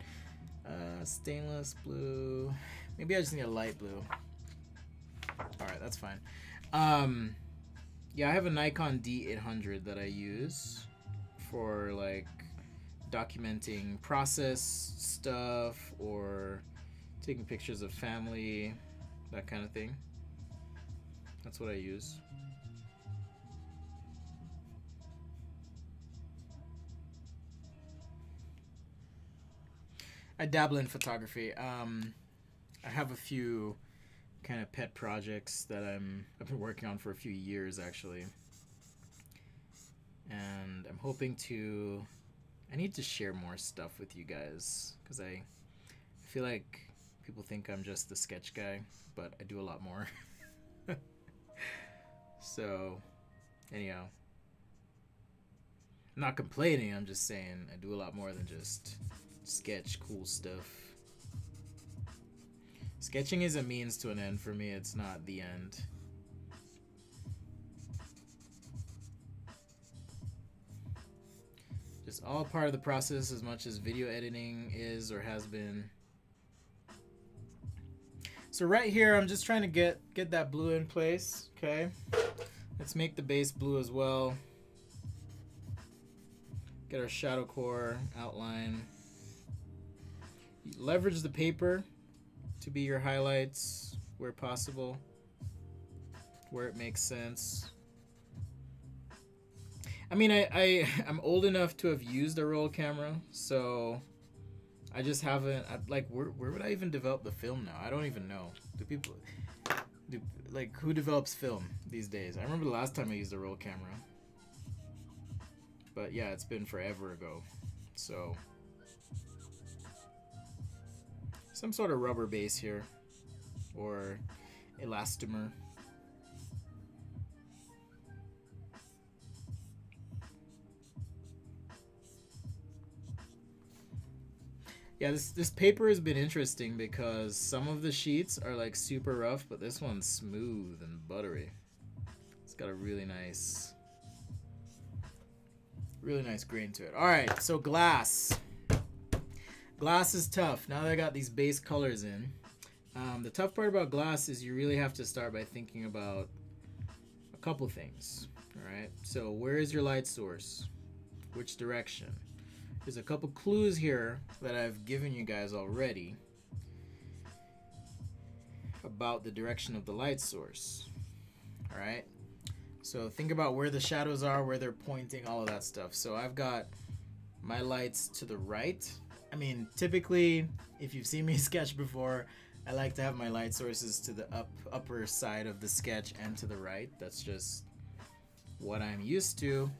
Uh, stainless blue. Maybe I just need a light blue. All right, that's fine. Um, yeah, I have a Nikon D eight hundred that I use for like, documenting process stuff or taking pictures of family, that kind of thing. That's what I use. I dabble in photography. Um, I have a few kind of pet projects that I'm, I've been working on for a few years actually. And I'm hoping to I need to share more stuff with you guys because I feel like people think I'm just the sketch guy, but I do a lot more. So, anyhow, I'm not complaining, I'm just saying I do a lot more than just sketch cool stuff. Sketching is a means to an end for me, it's not the end. It's all part of the process as much as video editing is or has been. So right here, I'm just trying to get, get that blue in place, okay? Let's make the base blue as well. Get our shadow core, outline. Leverage the paper to be your highlights where possible, where it makes sense. I mean, I, I, I'm old enough to have used a roll camera, so I just haven't, I, like, where, where would I even develop the film now? I don't even know. Do people, do, like, who develops film these days? I remember the last time I used a roll camera. But yeah, it's been forever ago, so. Some sort of rubber base here, or elastomer. Yeah, this, this paper has been interesting because some of the sheets are like super rough, but this one's smooth and buttery. It's got a really nice really nice grain to it. All right, so glass. Glass is tough. Now that I got these base colors in, um, the tough part about glass is you really have to start by thinking about a couple things. All right, so where is your light source? Which direction? There's a couple clues here that I've given you guys already about the direction of the light source. All right, so think about where the shadows are, where they're pointing, all of that stuff. So I've got my lights to the right. I mean, typically, if you've seen me sketch before, I like to have my light sources to the up upper side of the sketch and to the right. That's just what I'm used to.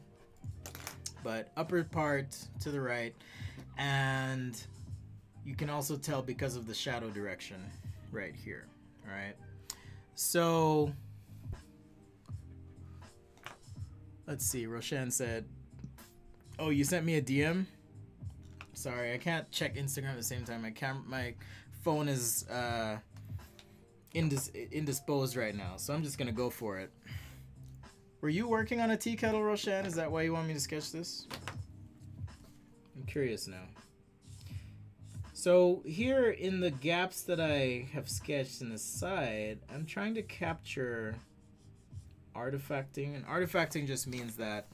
But upper part to the right, and you can also tell because of the shadow direction right here. All right, so let's see. Roshan said, oh, you sent me a D M? Sorry, I can't check Instagram at the same time. My cam my phone is uh, indis indisposed right now, so I'm just gonna go for it. Were you working on a tea kettle, Roshan? Is that why you want me to sketch this? I'm curious now. So here in the gaps that I have sketched in the side, I'm trying to capture artifacting. And artifacting just means that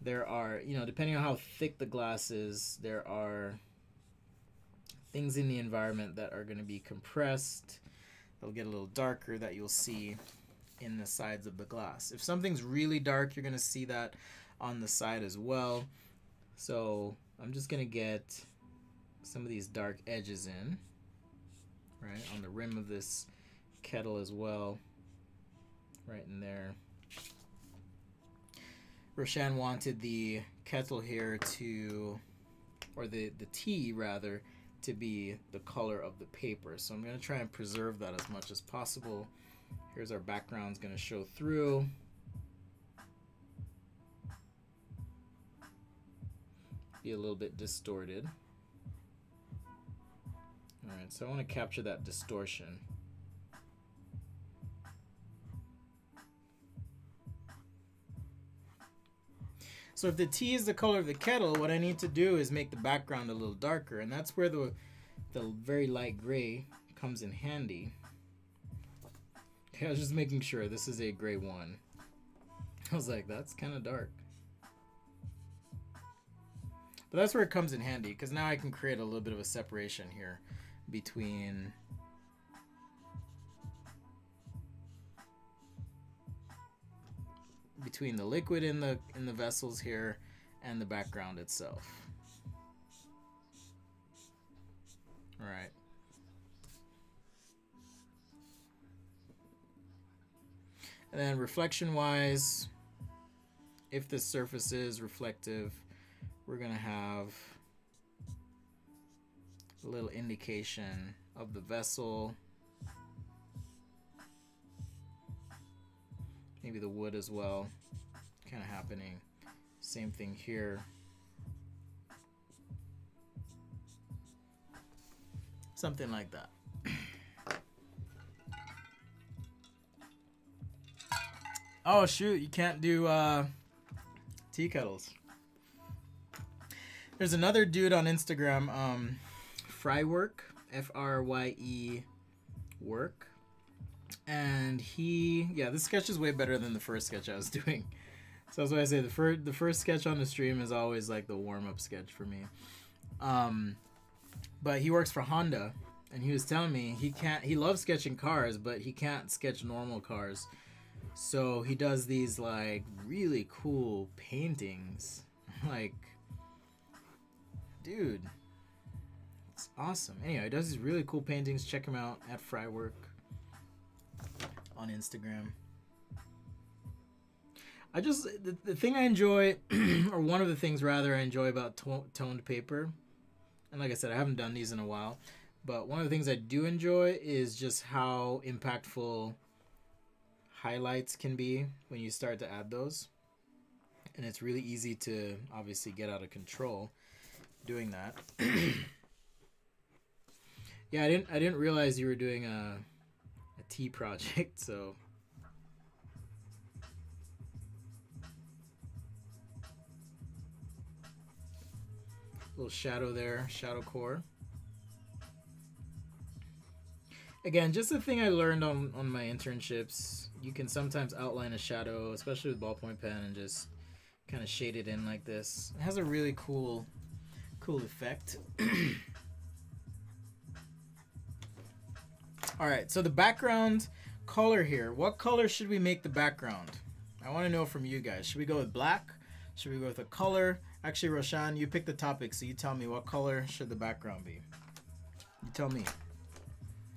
there are, you know, depending on how thick the glass is, there are things in the environment that are going to be compressed. They'll get a little darker that you'll see in the sides of the glass. If something's really dark, you're going to see that on the side as well. So I'm just going to get some of these dark edges in, right, on the rim of this kettle as well, right in there. Roshan wanted the kettle here to, or the, the tea rather, to be the color of the paper. So I'm gonna try and preserve that as much as possible. Here's our background's gonna show through. Be a little bit distorted. All right, so I wanna capture that distortion. So if the tea is the color of the kettle, what I need to do is make the background a little darker, and that's where the, the very light gray comes in handy. Okay, I was just making sure this is a gray one. I was like, that's kind of dark. But that's where it comes in handy, because now I can create a little bit of a separation here between between the liquid in the in the vessels here and the background itself. All right. And then reflection wise, if this surface is reflective, we're gonna have a little indication of the vessel. Maybe the wood as well, kind of happening. Same thing here. Something like that. Oh shoot, you can't do uh, tea kettles. There's another dude on Instagram, um, Frywork, F R Y E work. And he, yeah, this sketch is way better than the first sketch I was doing. So that's why I say the first the first sketch on the stream is always like the warm-up sketch for me. Um, but he works for Honda, and he was telling me he can't, he loves sketching cars, but he can't sketch normal cars. So he does these like really cool paintings. Like, dude, it's awesome. Anyway, he does these really cool paintings. Check him out at Frywork on Instagram. I just, the, the thing I enjoy, or one of the things rather I enjoy about to toned paper, and like I said, I haven't done these in a while, but one of the things I do enjoy is just how impactful highlights can be when you start to add those. And it's really easy to obviously get out of control doing that. Yeah, I didn't, I didn't realize you were doing a tea project, so little shadow there, shadow core. Again, just a thing I learned on, on my internships, you can sometimes outline a shadow, especially with ballpoint pen, and just kind of shade it in like this. It has a really cool, cool effect. All right, so the background color here. What color should we make the background? I want to know from you guys. Should we go with black? Should we go with a color? Actually, Roshan, you pick the topic, so you tell me what color should the background be. You tell me.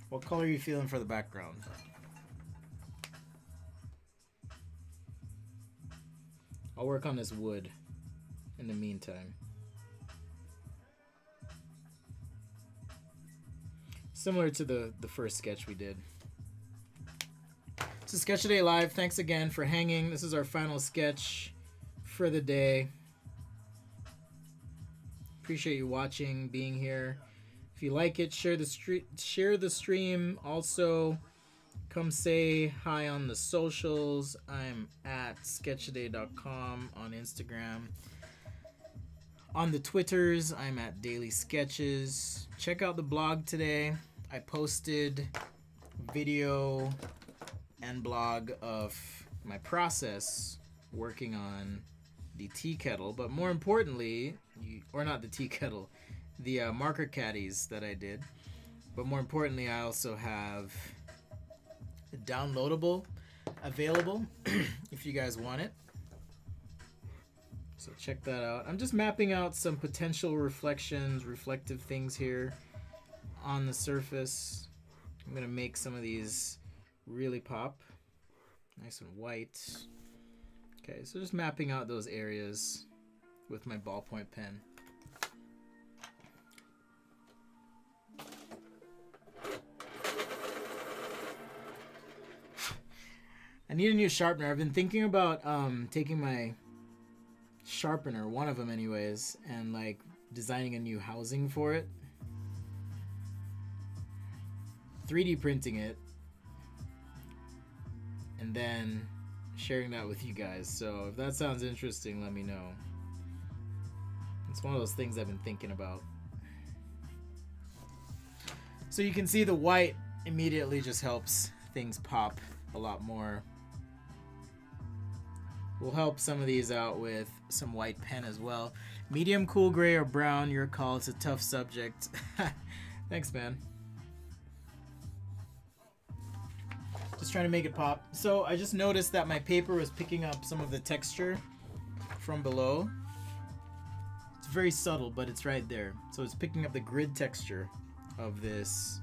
What color are you feeling for the background? I'll work on this wood in the meantime. Similar to the, the first sketch we did. So Sketch A Day Live, thanks again for hanging. This is our final sketch for the day. Appreciate you watching, being here. If you like it, share the stream. Share the stream. Also, come say hi on the socials. I'm at sketch a day dot com on Instagram. On the Twitters, I'm at Daily Sketches. Check out the blog today. I posted video and blog of my process working on the tea kettle, but more importantly, you, or not the tea kettle, the uh, marker caddies that I did. But more importantly, I also have a downloadable available if you guys want it. So check that out. I'm just mapping out some potential reflections, reflective things here on the surface. I'm gonna make some of these really pop. Nice and white. Okay, so just mapping out those areas with my ballpoint pen. I need a new sharpener. I've been thinking about um, taking my sharpener, one of them anyways, and like designing a new housing for it. three D printing it. And then sharing that with you guys. So if that sounds interesting, let me know. It's one of those things I've been thinking about. So you can see the white immediately just helps things pop a lot more. We'll help some of these out with some white pen as well. Medium, cool, gray, or brown, your call. It's a tough subject. Thanks, man. Just trying to make it pop. So I just noticed that my paper was picking up some of the texture from below. It's very subtle, but it's right there. So it's picking up the grid texture of this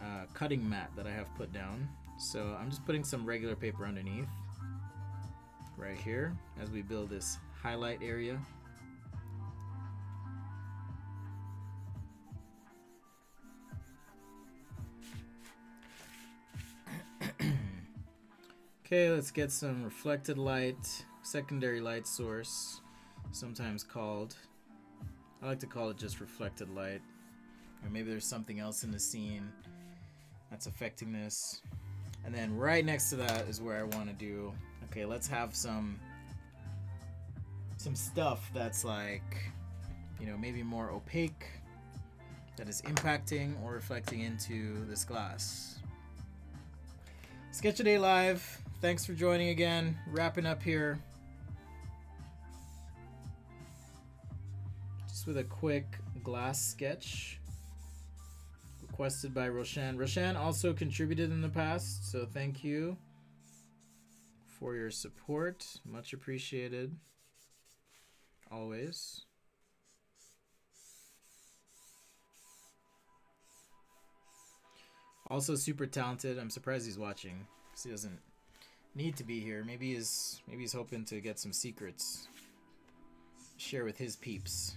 uh, cutting mat that I have put down. So I'm just putting some regular paper underneath. Right here, as we build this highlight area. Okay, let's get some reflected light, secondary light source, sometimes called. I like to call it just reflected light. Or maybe there's something else in the scene that's affecting this. And then right next to that is where I want to do, okay, let's have some some stuff that's like, you know, maybe more opaque, that is impacting or reflecting into this glass. Sketch A Day Live, thanks for joining again. Wrapping up here. Just with a quick glass sketch requested by Roshan. Roshan also contributed in the past, so thank you for your support. Much appreciated, always. Also super talented. I'm surprised he's watching, because he doesn't need to be here. Maybe he's, maybe he's hoping to get some secrets to share with his peeps.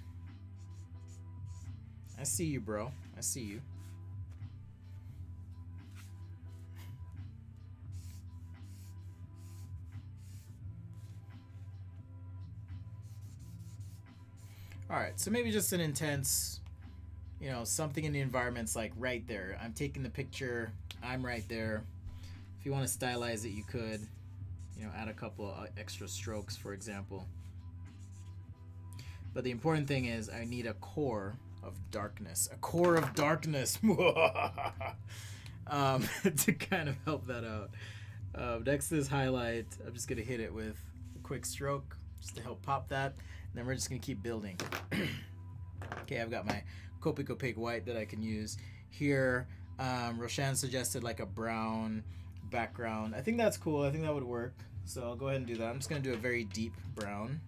I see you, bro. I see you. All right, so maybe just an intense, you know, something in the environment's like right there. I'm taking the picture, I'm right there. If you want to stylize it, you could, you know, add a couple of extra strokes, for example. But the important thing is I need a core of darkness. A core of darkness um, to kind of help that out. Uh, next is highlight. I'm just going to hit it with a quick stroke just to help pop that. And then we're just going to keep building. Okay, I've got my Copic Opaque White that I can use here. Um, Roshan suggested like a brown background. I think that's cool. I think that would work. So I'll go ahead and do that. I'm just going to do a very deep brown.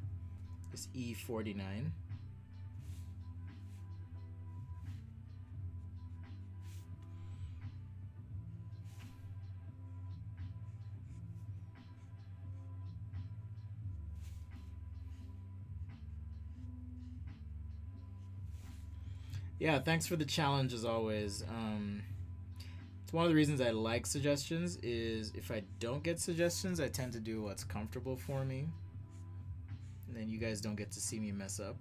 It's E forty-nine. Yeah, thanks for the challenge as always. Um, it's one of the reasons I like suggestions is if I don't get suggestions, I tend to do what's comfortable for me. And then you guys don't get to see me mess up.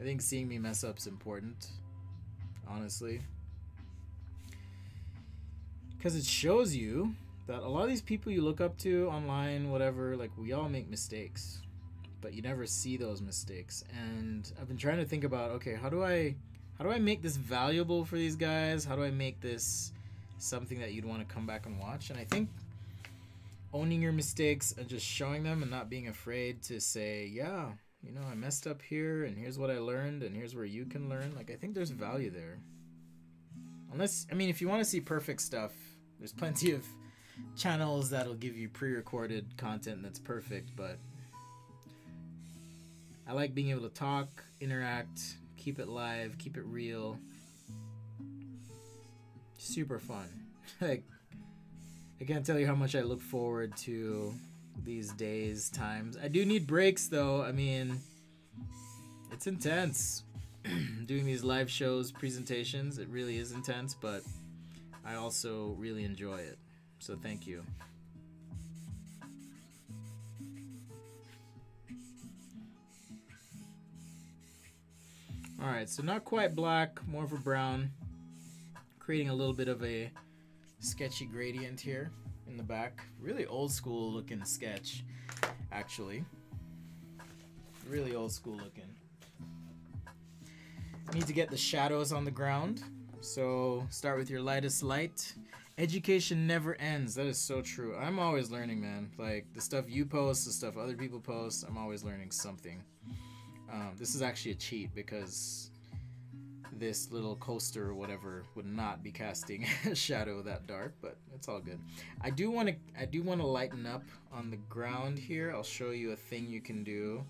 I think seeing me mess up is important, honestly. Because it shows you that a lot of these people you look up to online, whatever, like we all make mistakes, but you never see those mistakes. And I've been trying to think about, okay, how do I... How do I make this valuable for these guys? How do I make this something that you'd want to come back and watch? And I think owning your mistakes and just showing them and not being afraid to say, yeah, you know, I messed up here and here's what I learned and here's where you can learn. Like, I think there's value there. Unless, I mean, if you want to see perfect stuff, there's plenty of channels that'll give you pre-recorded content that's perfect, but I like being able to talk, interact, keep it live, keep it real. Super fun. Like, I can't tell you how much I look forward to these days, times. I do need breaks though. I mean, it's intense. Doing these live shows, presentations, it really is intense, but I also really enjoy it. So thank you. All right, so not quite black, more of a brown. Creating a little bit of a sketchy gradient here in the back. Really old school looking sketch, actually. Really old school looking. I need to get the shadows on the ground. So start with your lightest light. Education never ends, that is so true. I'm always learning, man. Like the stuff you post, the stuff other people post, I'm always learning something. Um, this is actually a cheat because this little coaster or whatever would not be casting a shadow that dark, but it's all good. I do want to I do want to lighten up on the ground here. I'll show you a thing you can do,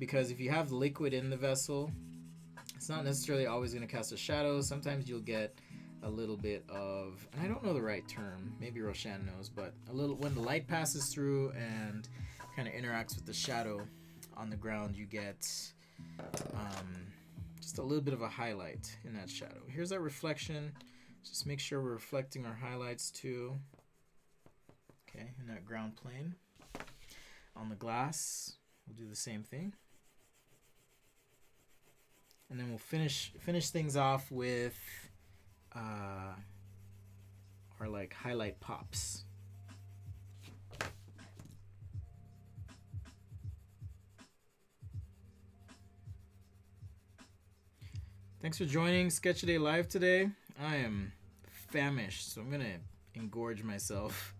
because if you have liquid in the vessel, it's not necessarily always going to cast a shadow. Sometimes you'll get a little bit of, and I don't know the right term, maybe Roshan knows, but a little when the light passes through and kind of interacts with the shadow on the ground, you get um, just a little bit of a highlight in that shadow. Here's our reflection. Just make sure we're reflecting our highlights too. Okay, in that ground plane. On the glass, we'll do the same thing. And then we'll finish finish things off with uh, our like highlight pops. Thanks for joining Sketch A Day Live today. I am famished, so I'm gonna engorge myself,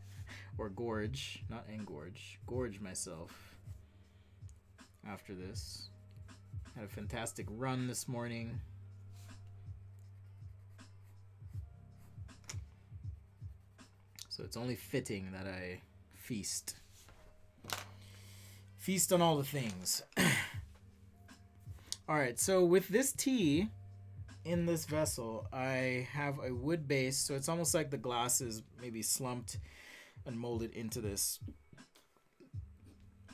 or gorge, not engorge, gorge myself after this. Had a fantastic run this morning. So it's only fitting that I feast. Feast on all the things. All right, so with this tea, in this vessel, I have a wood base, so it's almost like the glass is maybe slumped and molded into this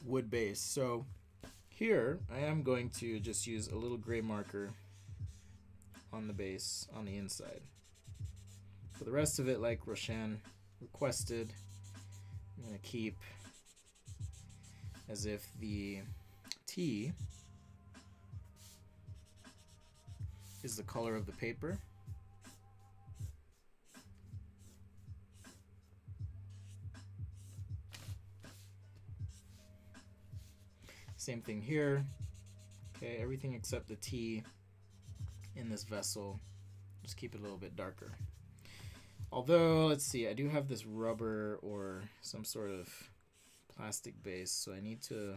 wood base. So here, I am going to just use a little gray marker on the base, on the inside. For the rest of it, like Roshan requested, I'm gonna keep as if the tea is the color of the paper. Same thing here. Okay, everything except the tea in this vessel. Just keep it a little bit darker. Although, let's see, I do have this rubber or some sort of plastic base, so I need to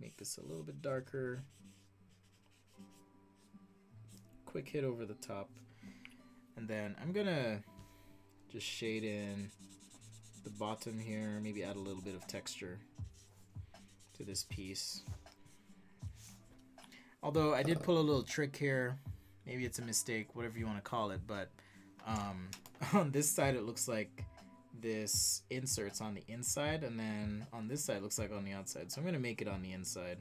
make this a little bit darker. Quick hit over the top. And then I'm gonna just shade in the bottom here, maybe add a little bit of texture to this piece. Although I did pull a little trick here. Maybe it's a mistake, whatever you want to call it, but um, on this side it looks like this insert's on the inside, and then on this side it looks like on the outside. So I'm going to make it on the inside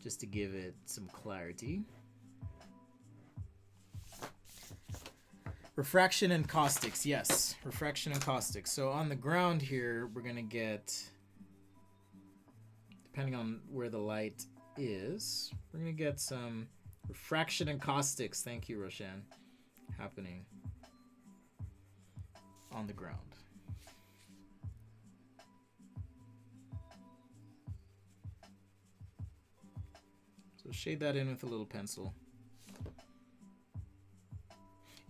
just to give it some clarity. Refraction and caustics, yes, refraction and caustics. So on the ground here we're going to get, depending on where the light is, we're going to get some refraction and caustics, thank you Roshan, happening on the ground. So shade that in with a little pencil.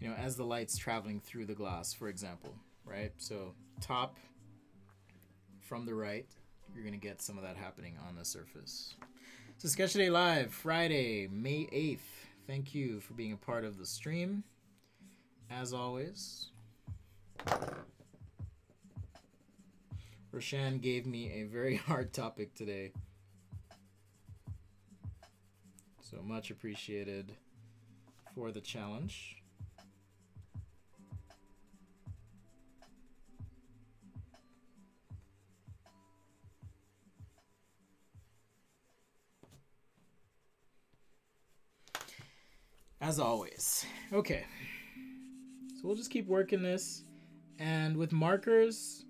You know, as the light's traveling through the glass, for example, right? So top from the right, you're gonna get some of that happening on the surface. So Sketch A Day Live, Friday, May eighth. Thank you for being a part of the stream, as always. Roshan gave me a very hard topic today, so much appreciated for the challenge. As always. Okay, so we'll just keep working this, and with markers,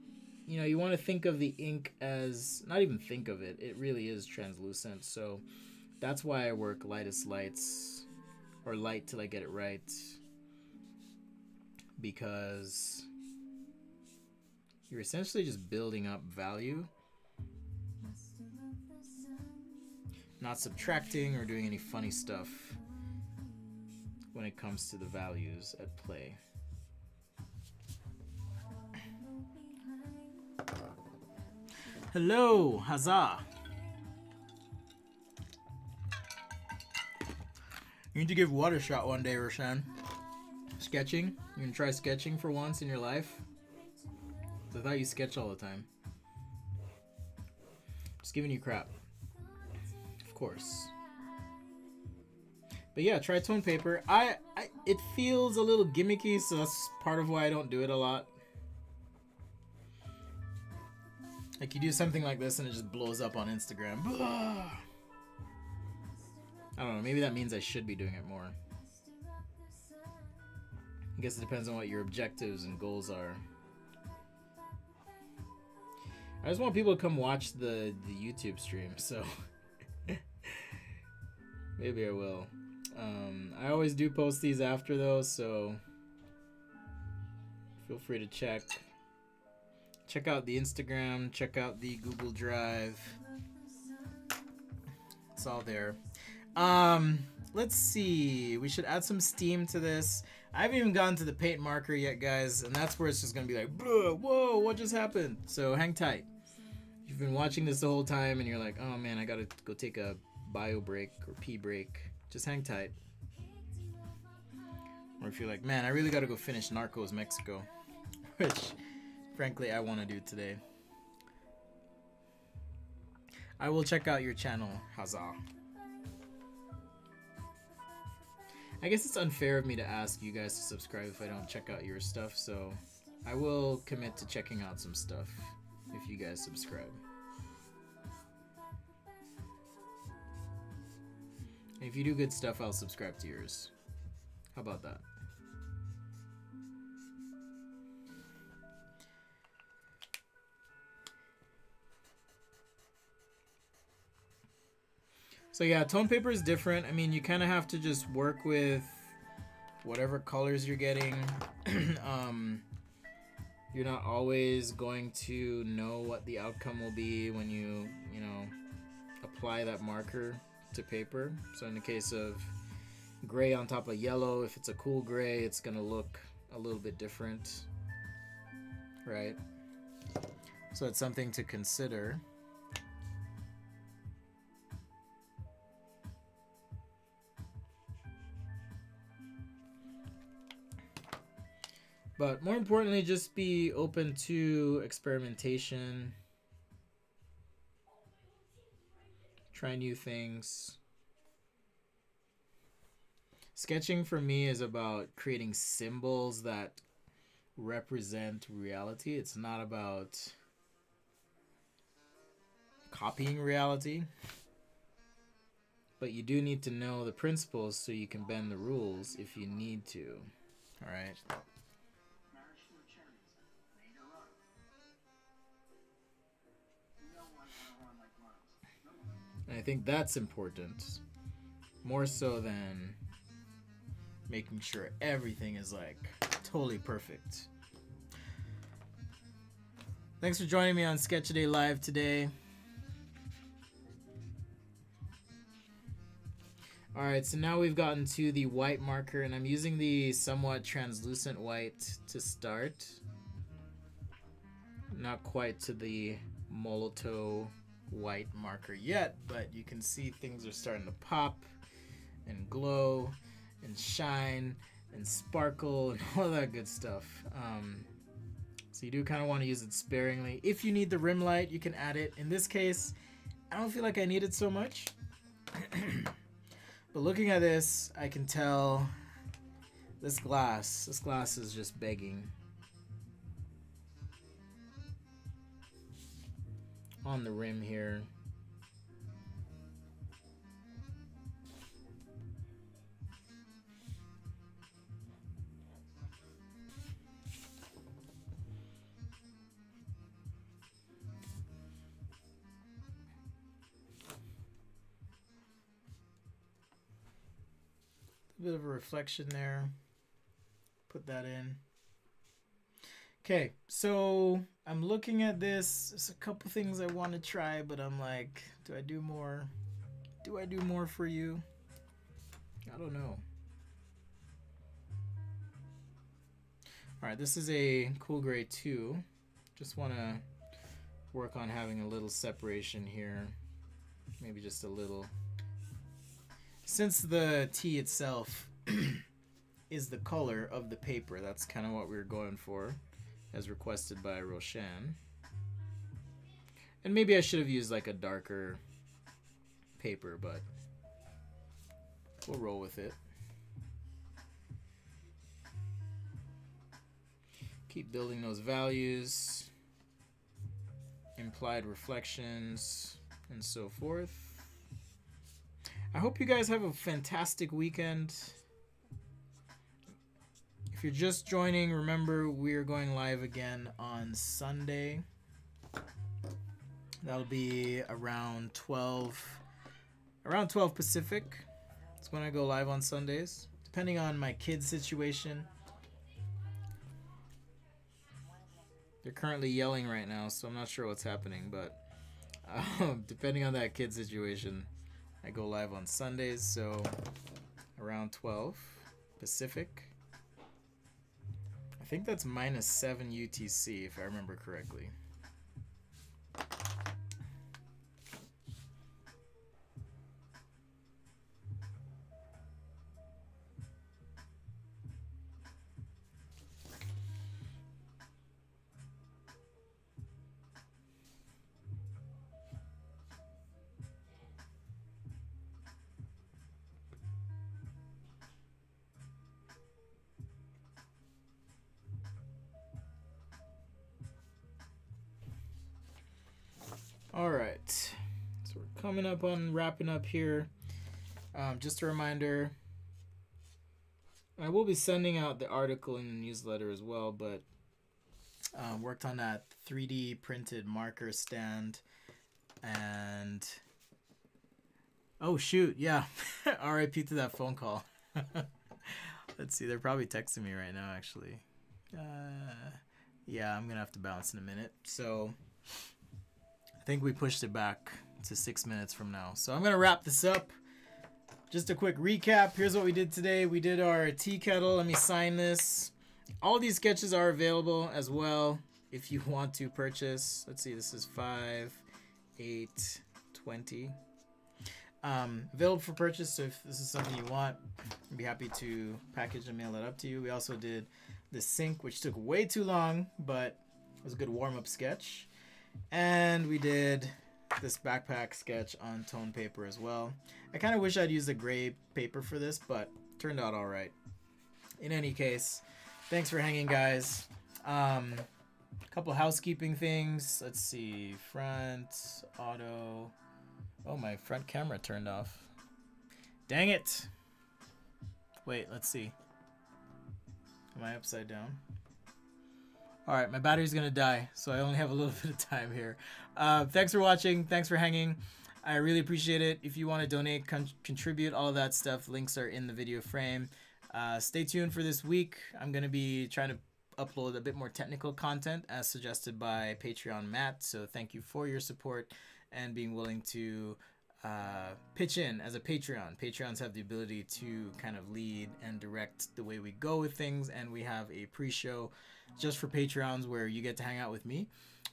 you know, you want to think of the ink as, not even think of it, it really is translucent, so that's why I work lightest lights, or light till I get it right, because you're essentially just building up value, not subtracting or doing any funny stuff when it comes to the values at play. Hello, huzzah. You need to give water shot one day, Roshan. Sketching? You gonna try sketching for once in your life? I thought you sketch all the time. Just giving you crap. Of course. But yeah, tritone paper. I, I it feels a little gimmicky, so that's part of why I don't do it a lot. Like you do something like this and it just blows up on Instagram. I don't know, maybe that means I should be doing it more. I guess it depends on what your objectives and goals are. I just want people to come watch the, the YouTube stream, so maybe I will. Um, I always do post these after though, so feel free to check. Check out the Instagram, check out the Google Drive. It's all there. Um, let's see, we should add some steam to this. I haven't even gotten to the paint marker yet, guys, and that's where it's just gonna be like, whoa, what just happened? So hang tight. You've been watching this the whole time and you're like, oh man, I gotta go take a bio break or pee break. Just hang tight. Or if you're like, man, I really gotta go finish Narcos Mexico, which frankly I want to do today, I will check out your channel, huzzah. I guess it's unfair of me to ask you guys to subscribe if I don't check out your stuff, so I will commit to checking out some stuff if you guys subscribe. If you do good stuff, I'll subscribe to yours. How about that? So yeah, tone paper is different. I mean, you kind of have to just work with whatever colors you're getting. um, you're not always going to know what the outcome will be when you, you know, apply that marker to paper. So in the case of gray on top of yellow, if it's a cool gray, it's gonna look a little bit different, right? So it's something to consider. But more importantly, just be open to experimentation. Try new things. Sketching for me is about creating symbols that represent reality. It's not about copying reality. But you do need to know the principles so you can bend the rules if you need to. All right. And I think that's important, more so than making sure everything is like totally perfect. Thanks for joining me on Sketch A Day Live today. All right, so now we've gotten to the white marker, and I'm using the somewhat translucent white to start. Not quite to the Molotow white marker yet, but you can see things are starting to pop and glow and shine and sparkle and all that good stuff. Um, so you do kind of want to use it sparingly. If you need the rim light, you can add it. In this case, I don't feel like I need it so much. But looking at this, I can tell this glass, this glass is just begging on the rim here. A bit of a reflection there. Put that in. Okay, so I'm looking at this. There's a couple things I want to try, but I'm like, do I do more? Do I do more for you? I don't know. All right, this is a cool gray too. Just want to work on having a little separation here. Maybe just a little. Since the tea itself is the color of the paper, that's kind of what we were going for, as requested by Roshan. And maybe I should have used like a darker paper, but we'll roll with it. Keep building those values, implied reflections, and so forth. I hope you guys have a fantastic weekend. If you're just joining, remember we're going live again on Sunday. That'll be around twelve around twelve Pacific. That's when I go live on Sundays, depending on my kids' situation. They're currently yelling right now, so I'm not sure what's happening, but um, depending on that kid situation, I go live on Sundays, so around twelve Pacific. I think that's minus seven U T C, if I remember correctly. Coming up on wrapping up here. Um, just a reminder, I will be sending out the article in the newsletter as well, but um, worked on that three D printed marker stand. And oh shoot, yeah, R I P to that phone call. Let's see, they're probably texting me right now actually. Uh, Yeah, I'm gonna have to bounce in a minute. So I think we pushed it back to six minutes from now. So I'm gonna wrap this up. Just a quick recap. Here's what we did today. We did our tea kettle. Let me sign this. All these sketches are available as well if you want to purchase. Let's see, this is five, eight, twenty. Um, available for purchase, so if this is something you want, I'd be happy to package and mail that up to you. We also did the sink, which took way too long, but it was a good warm-up sketch. And we did this backpack sketch on tone paper as well. I kind of wish I'd used a gray paper for this, but it turned out all right. In any case, thanks for hanging, guys. Um, a couple housekeeping things. Let's see, front, auto... Oh, my front camera turned off. Dang it. Wait, let's see. Am I upside down? All right, my battery's gonna die, so I only have a little bit of time here. Uh, thanks for watching. Thanks for hanging. I really appreciate it. If you want to donate, con contribute, all of that stuff, links are in the video frame. Uh, stay tuned for this week. I'm gonna be trying to upload a bit more technical content as suggested by Patreon Matt, so thank you for your support and being willing to uh, pitch in as a Patreon. Patreons have the ability to kind of lead and direct the way we go with things, and we have a pre-show just for Patreons where you get to hang out with me.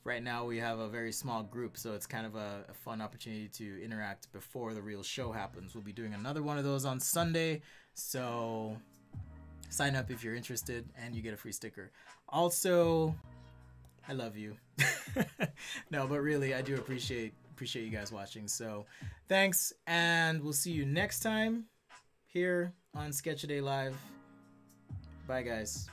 Right now we have a very small group, so it's kind of a, a fun opportunity to interact before the real show happens. We'll be doing another one of those on Sunday, so sign up if you're interested, and you get a free sticker. Also, I love you. No, but really, I do appreciate Appreciate you guys watching. So thanks, and we'll see you next time here on Sketch A Day Live. Bye, guys.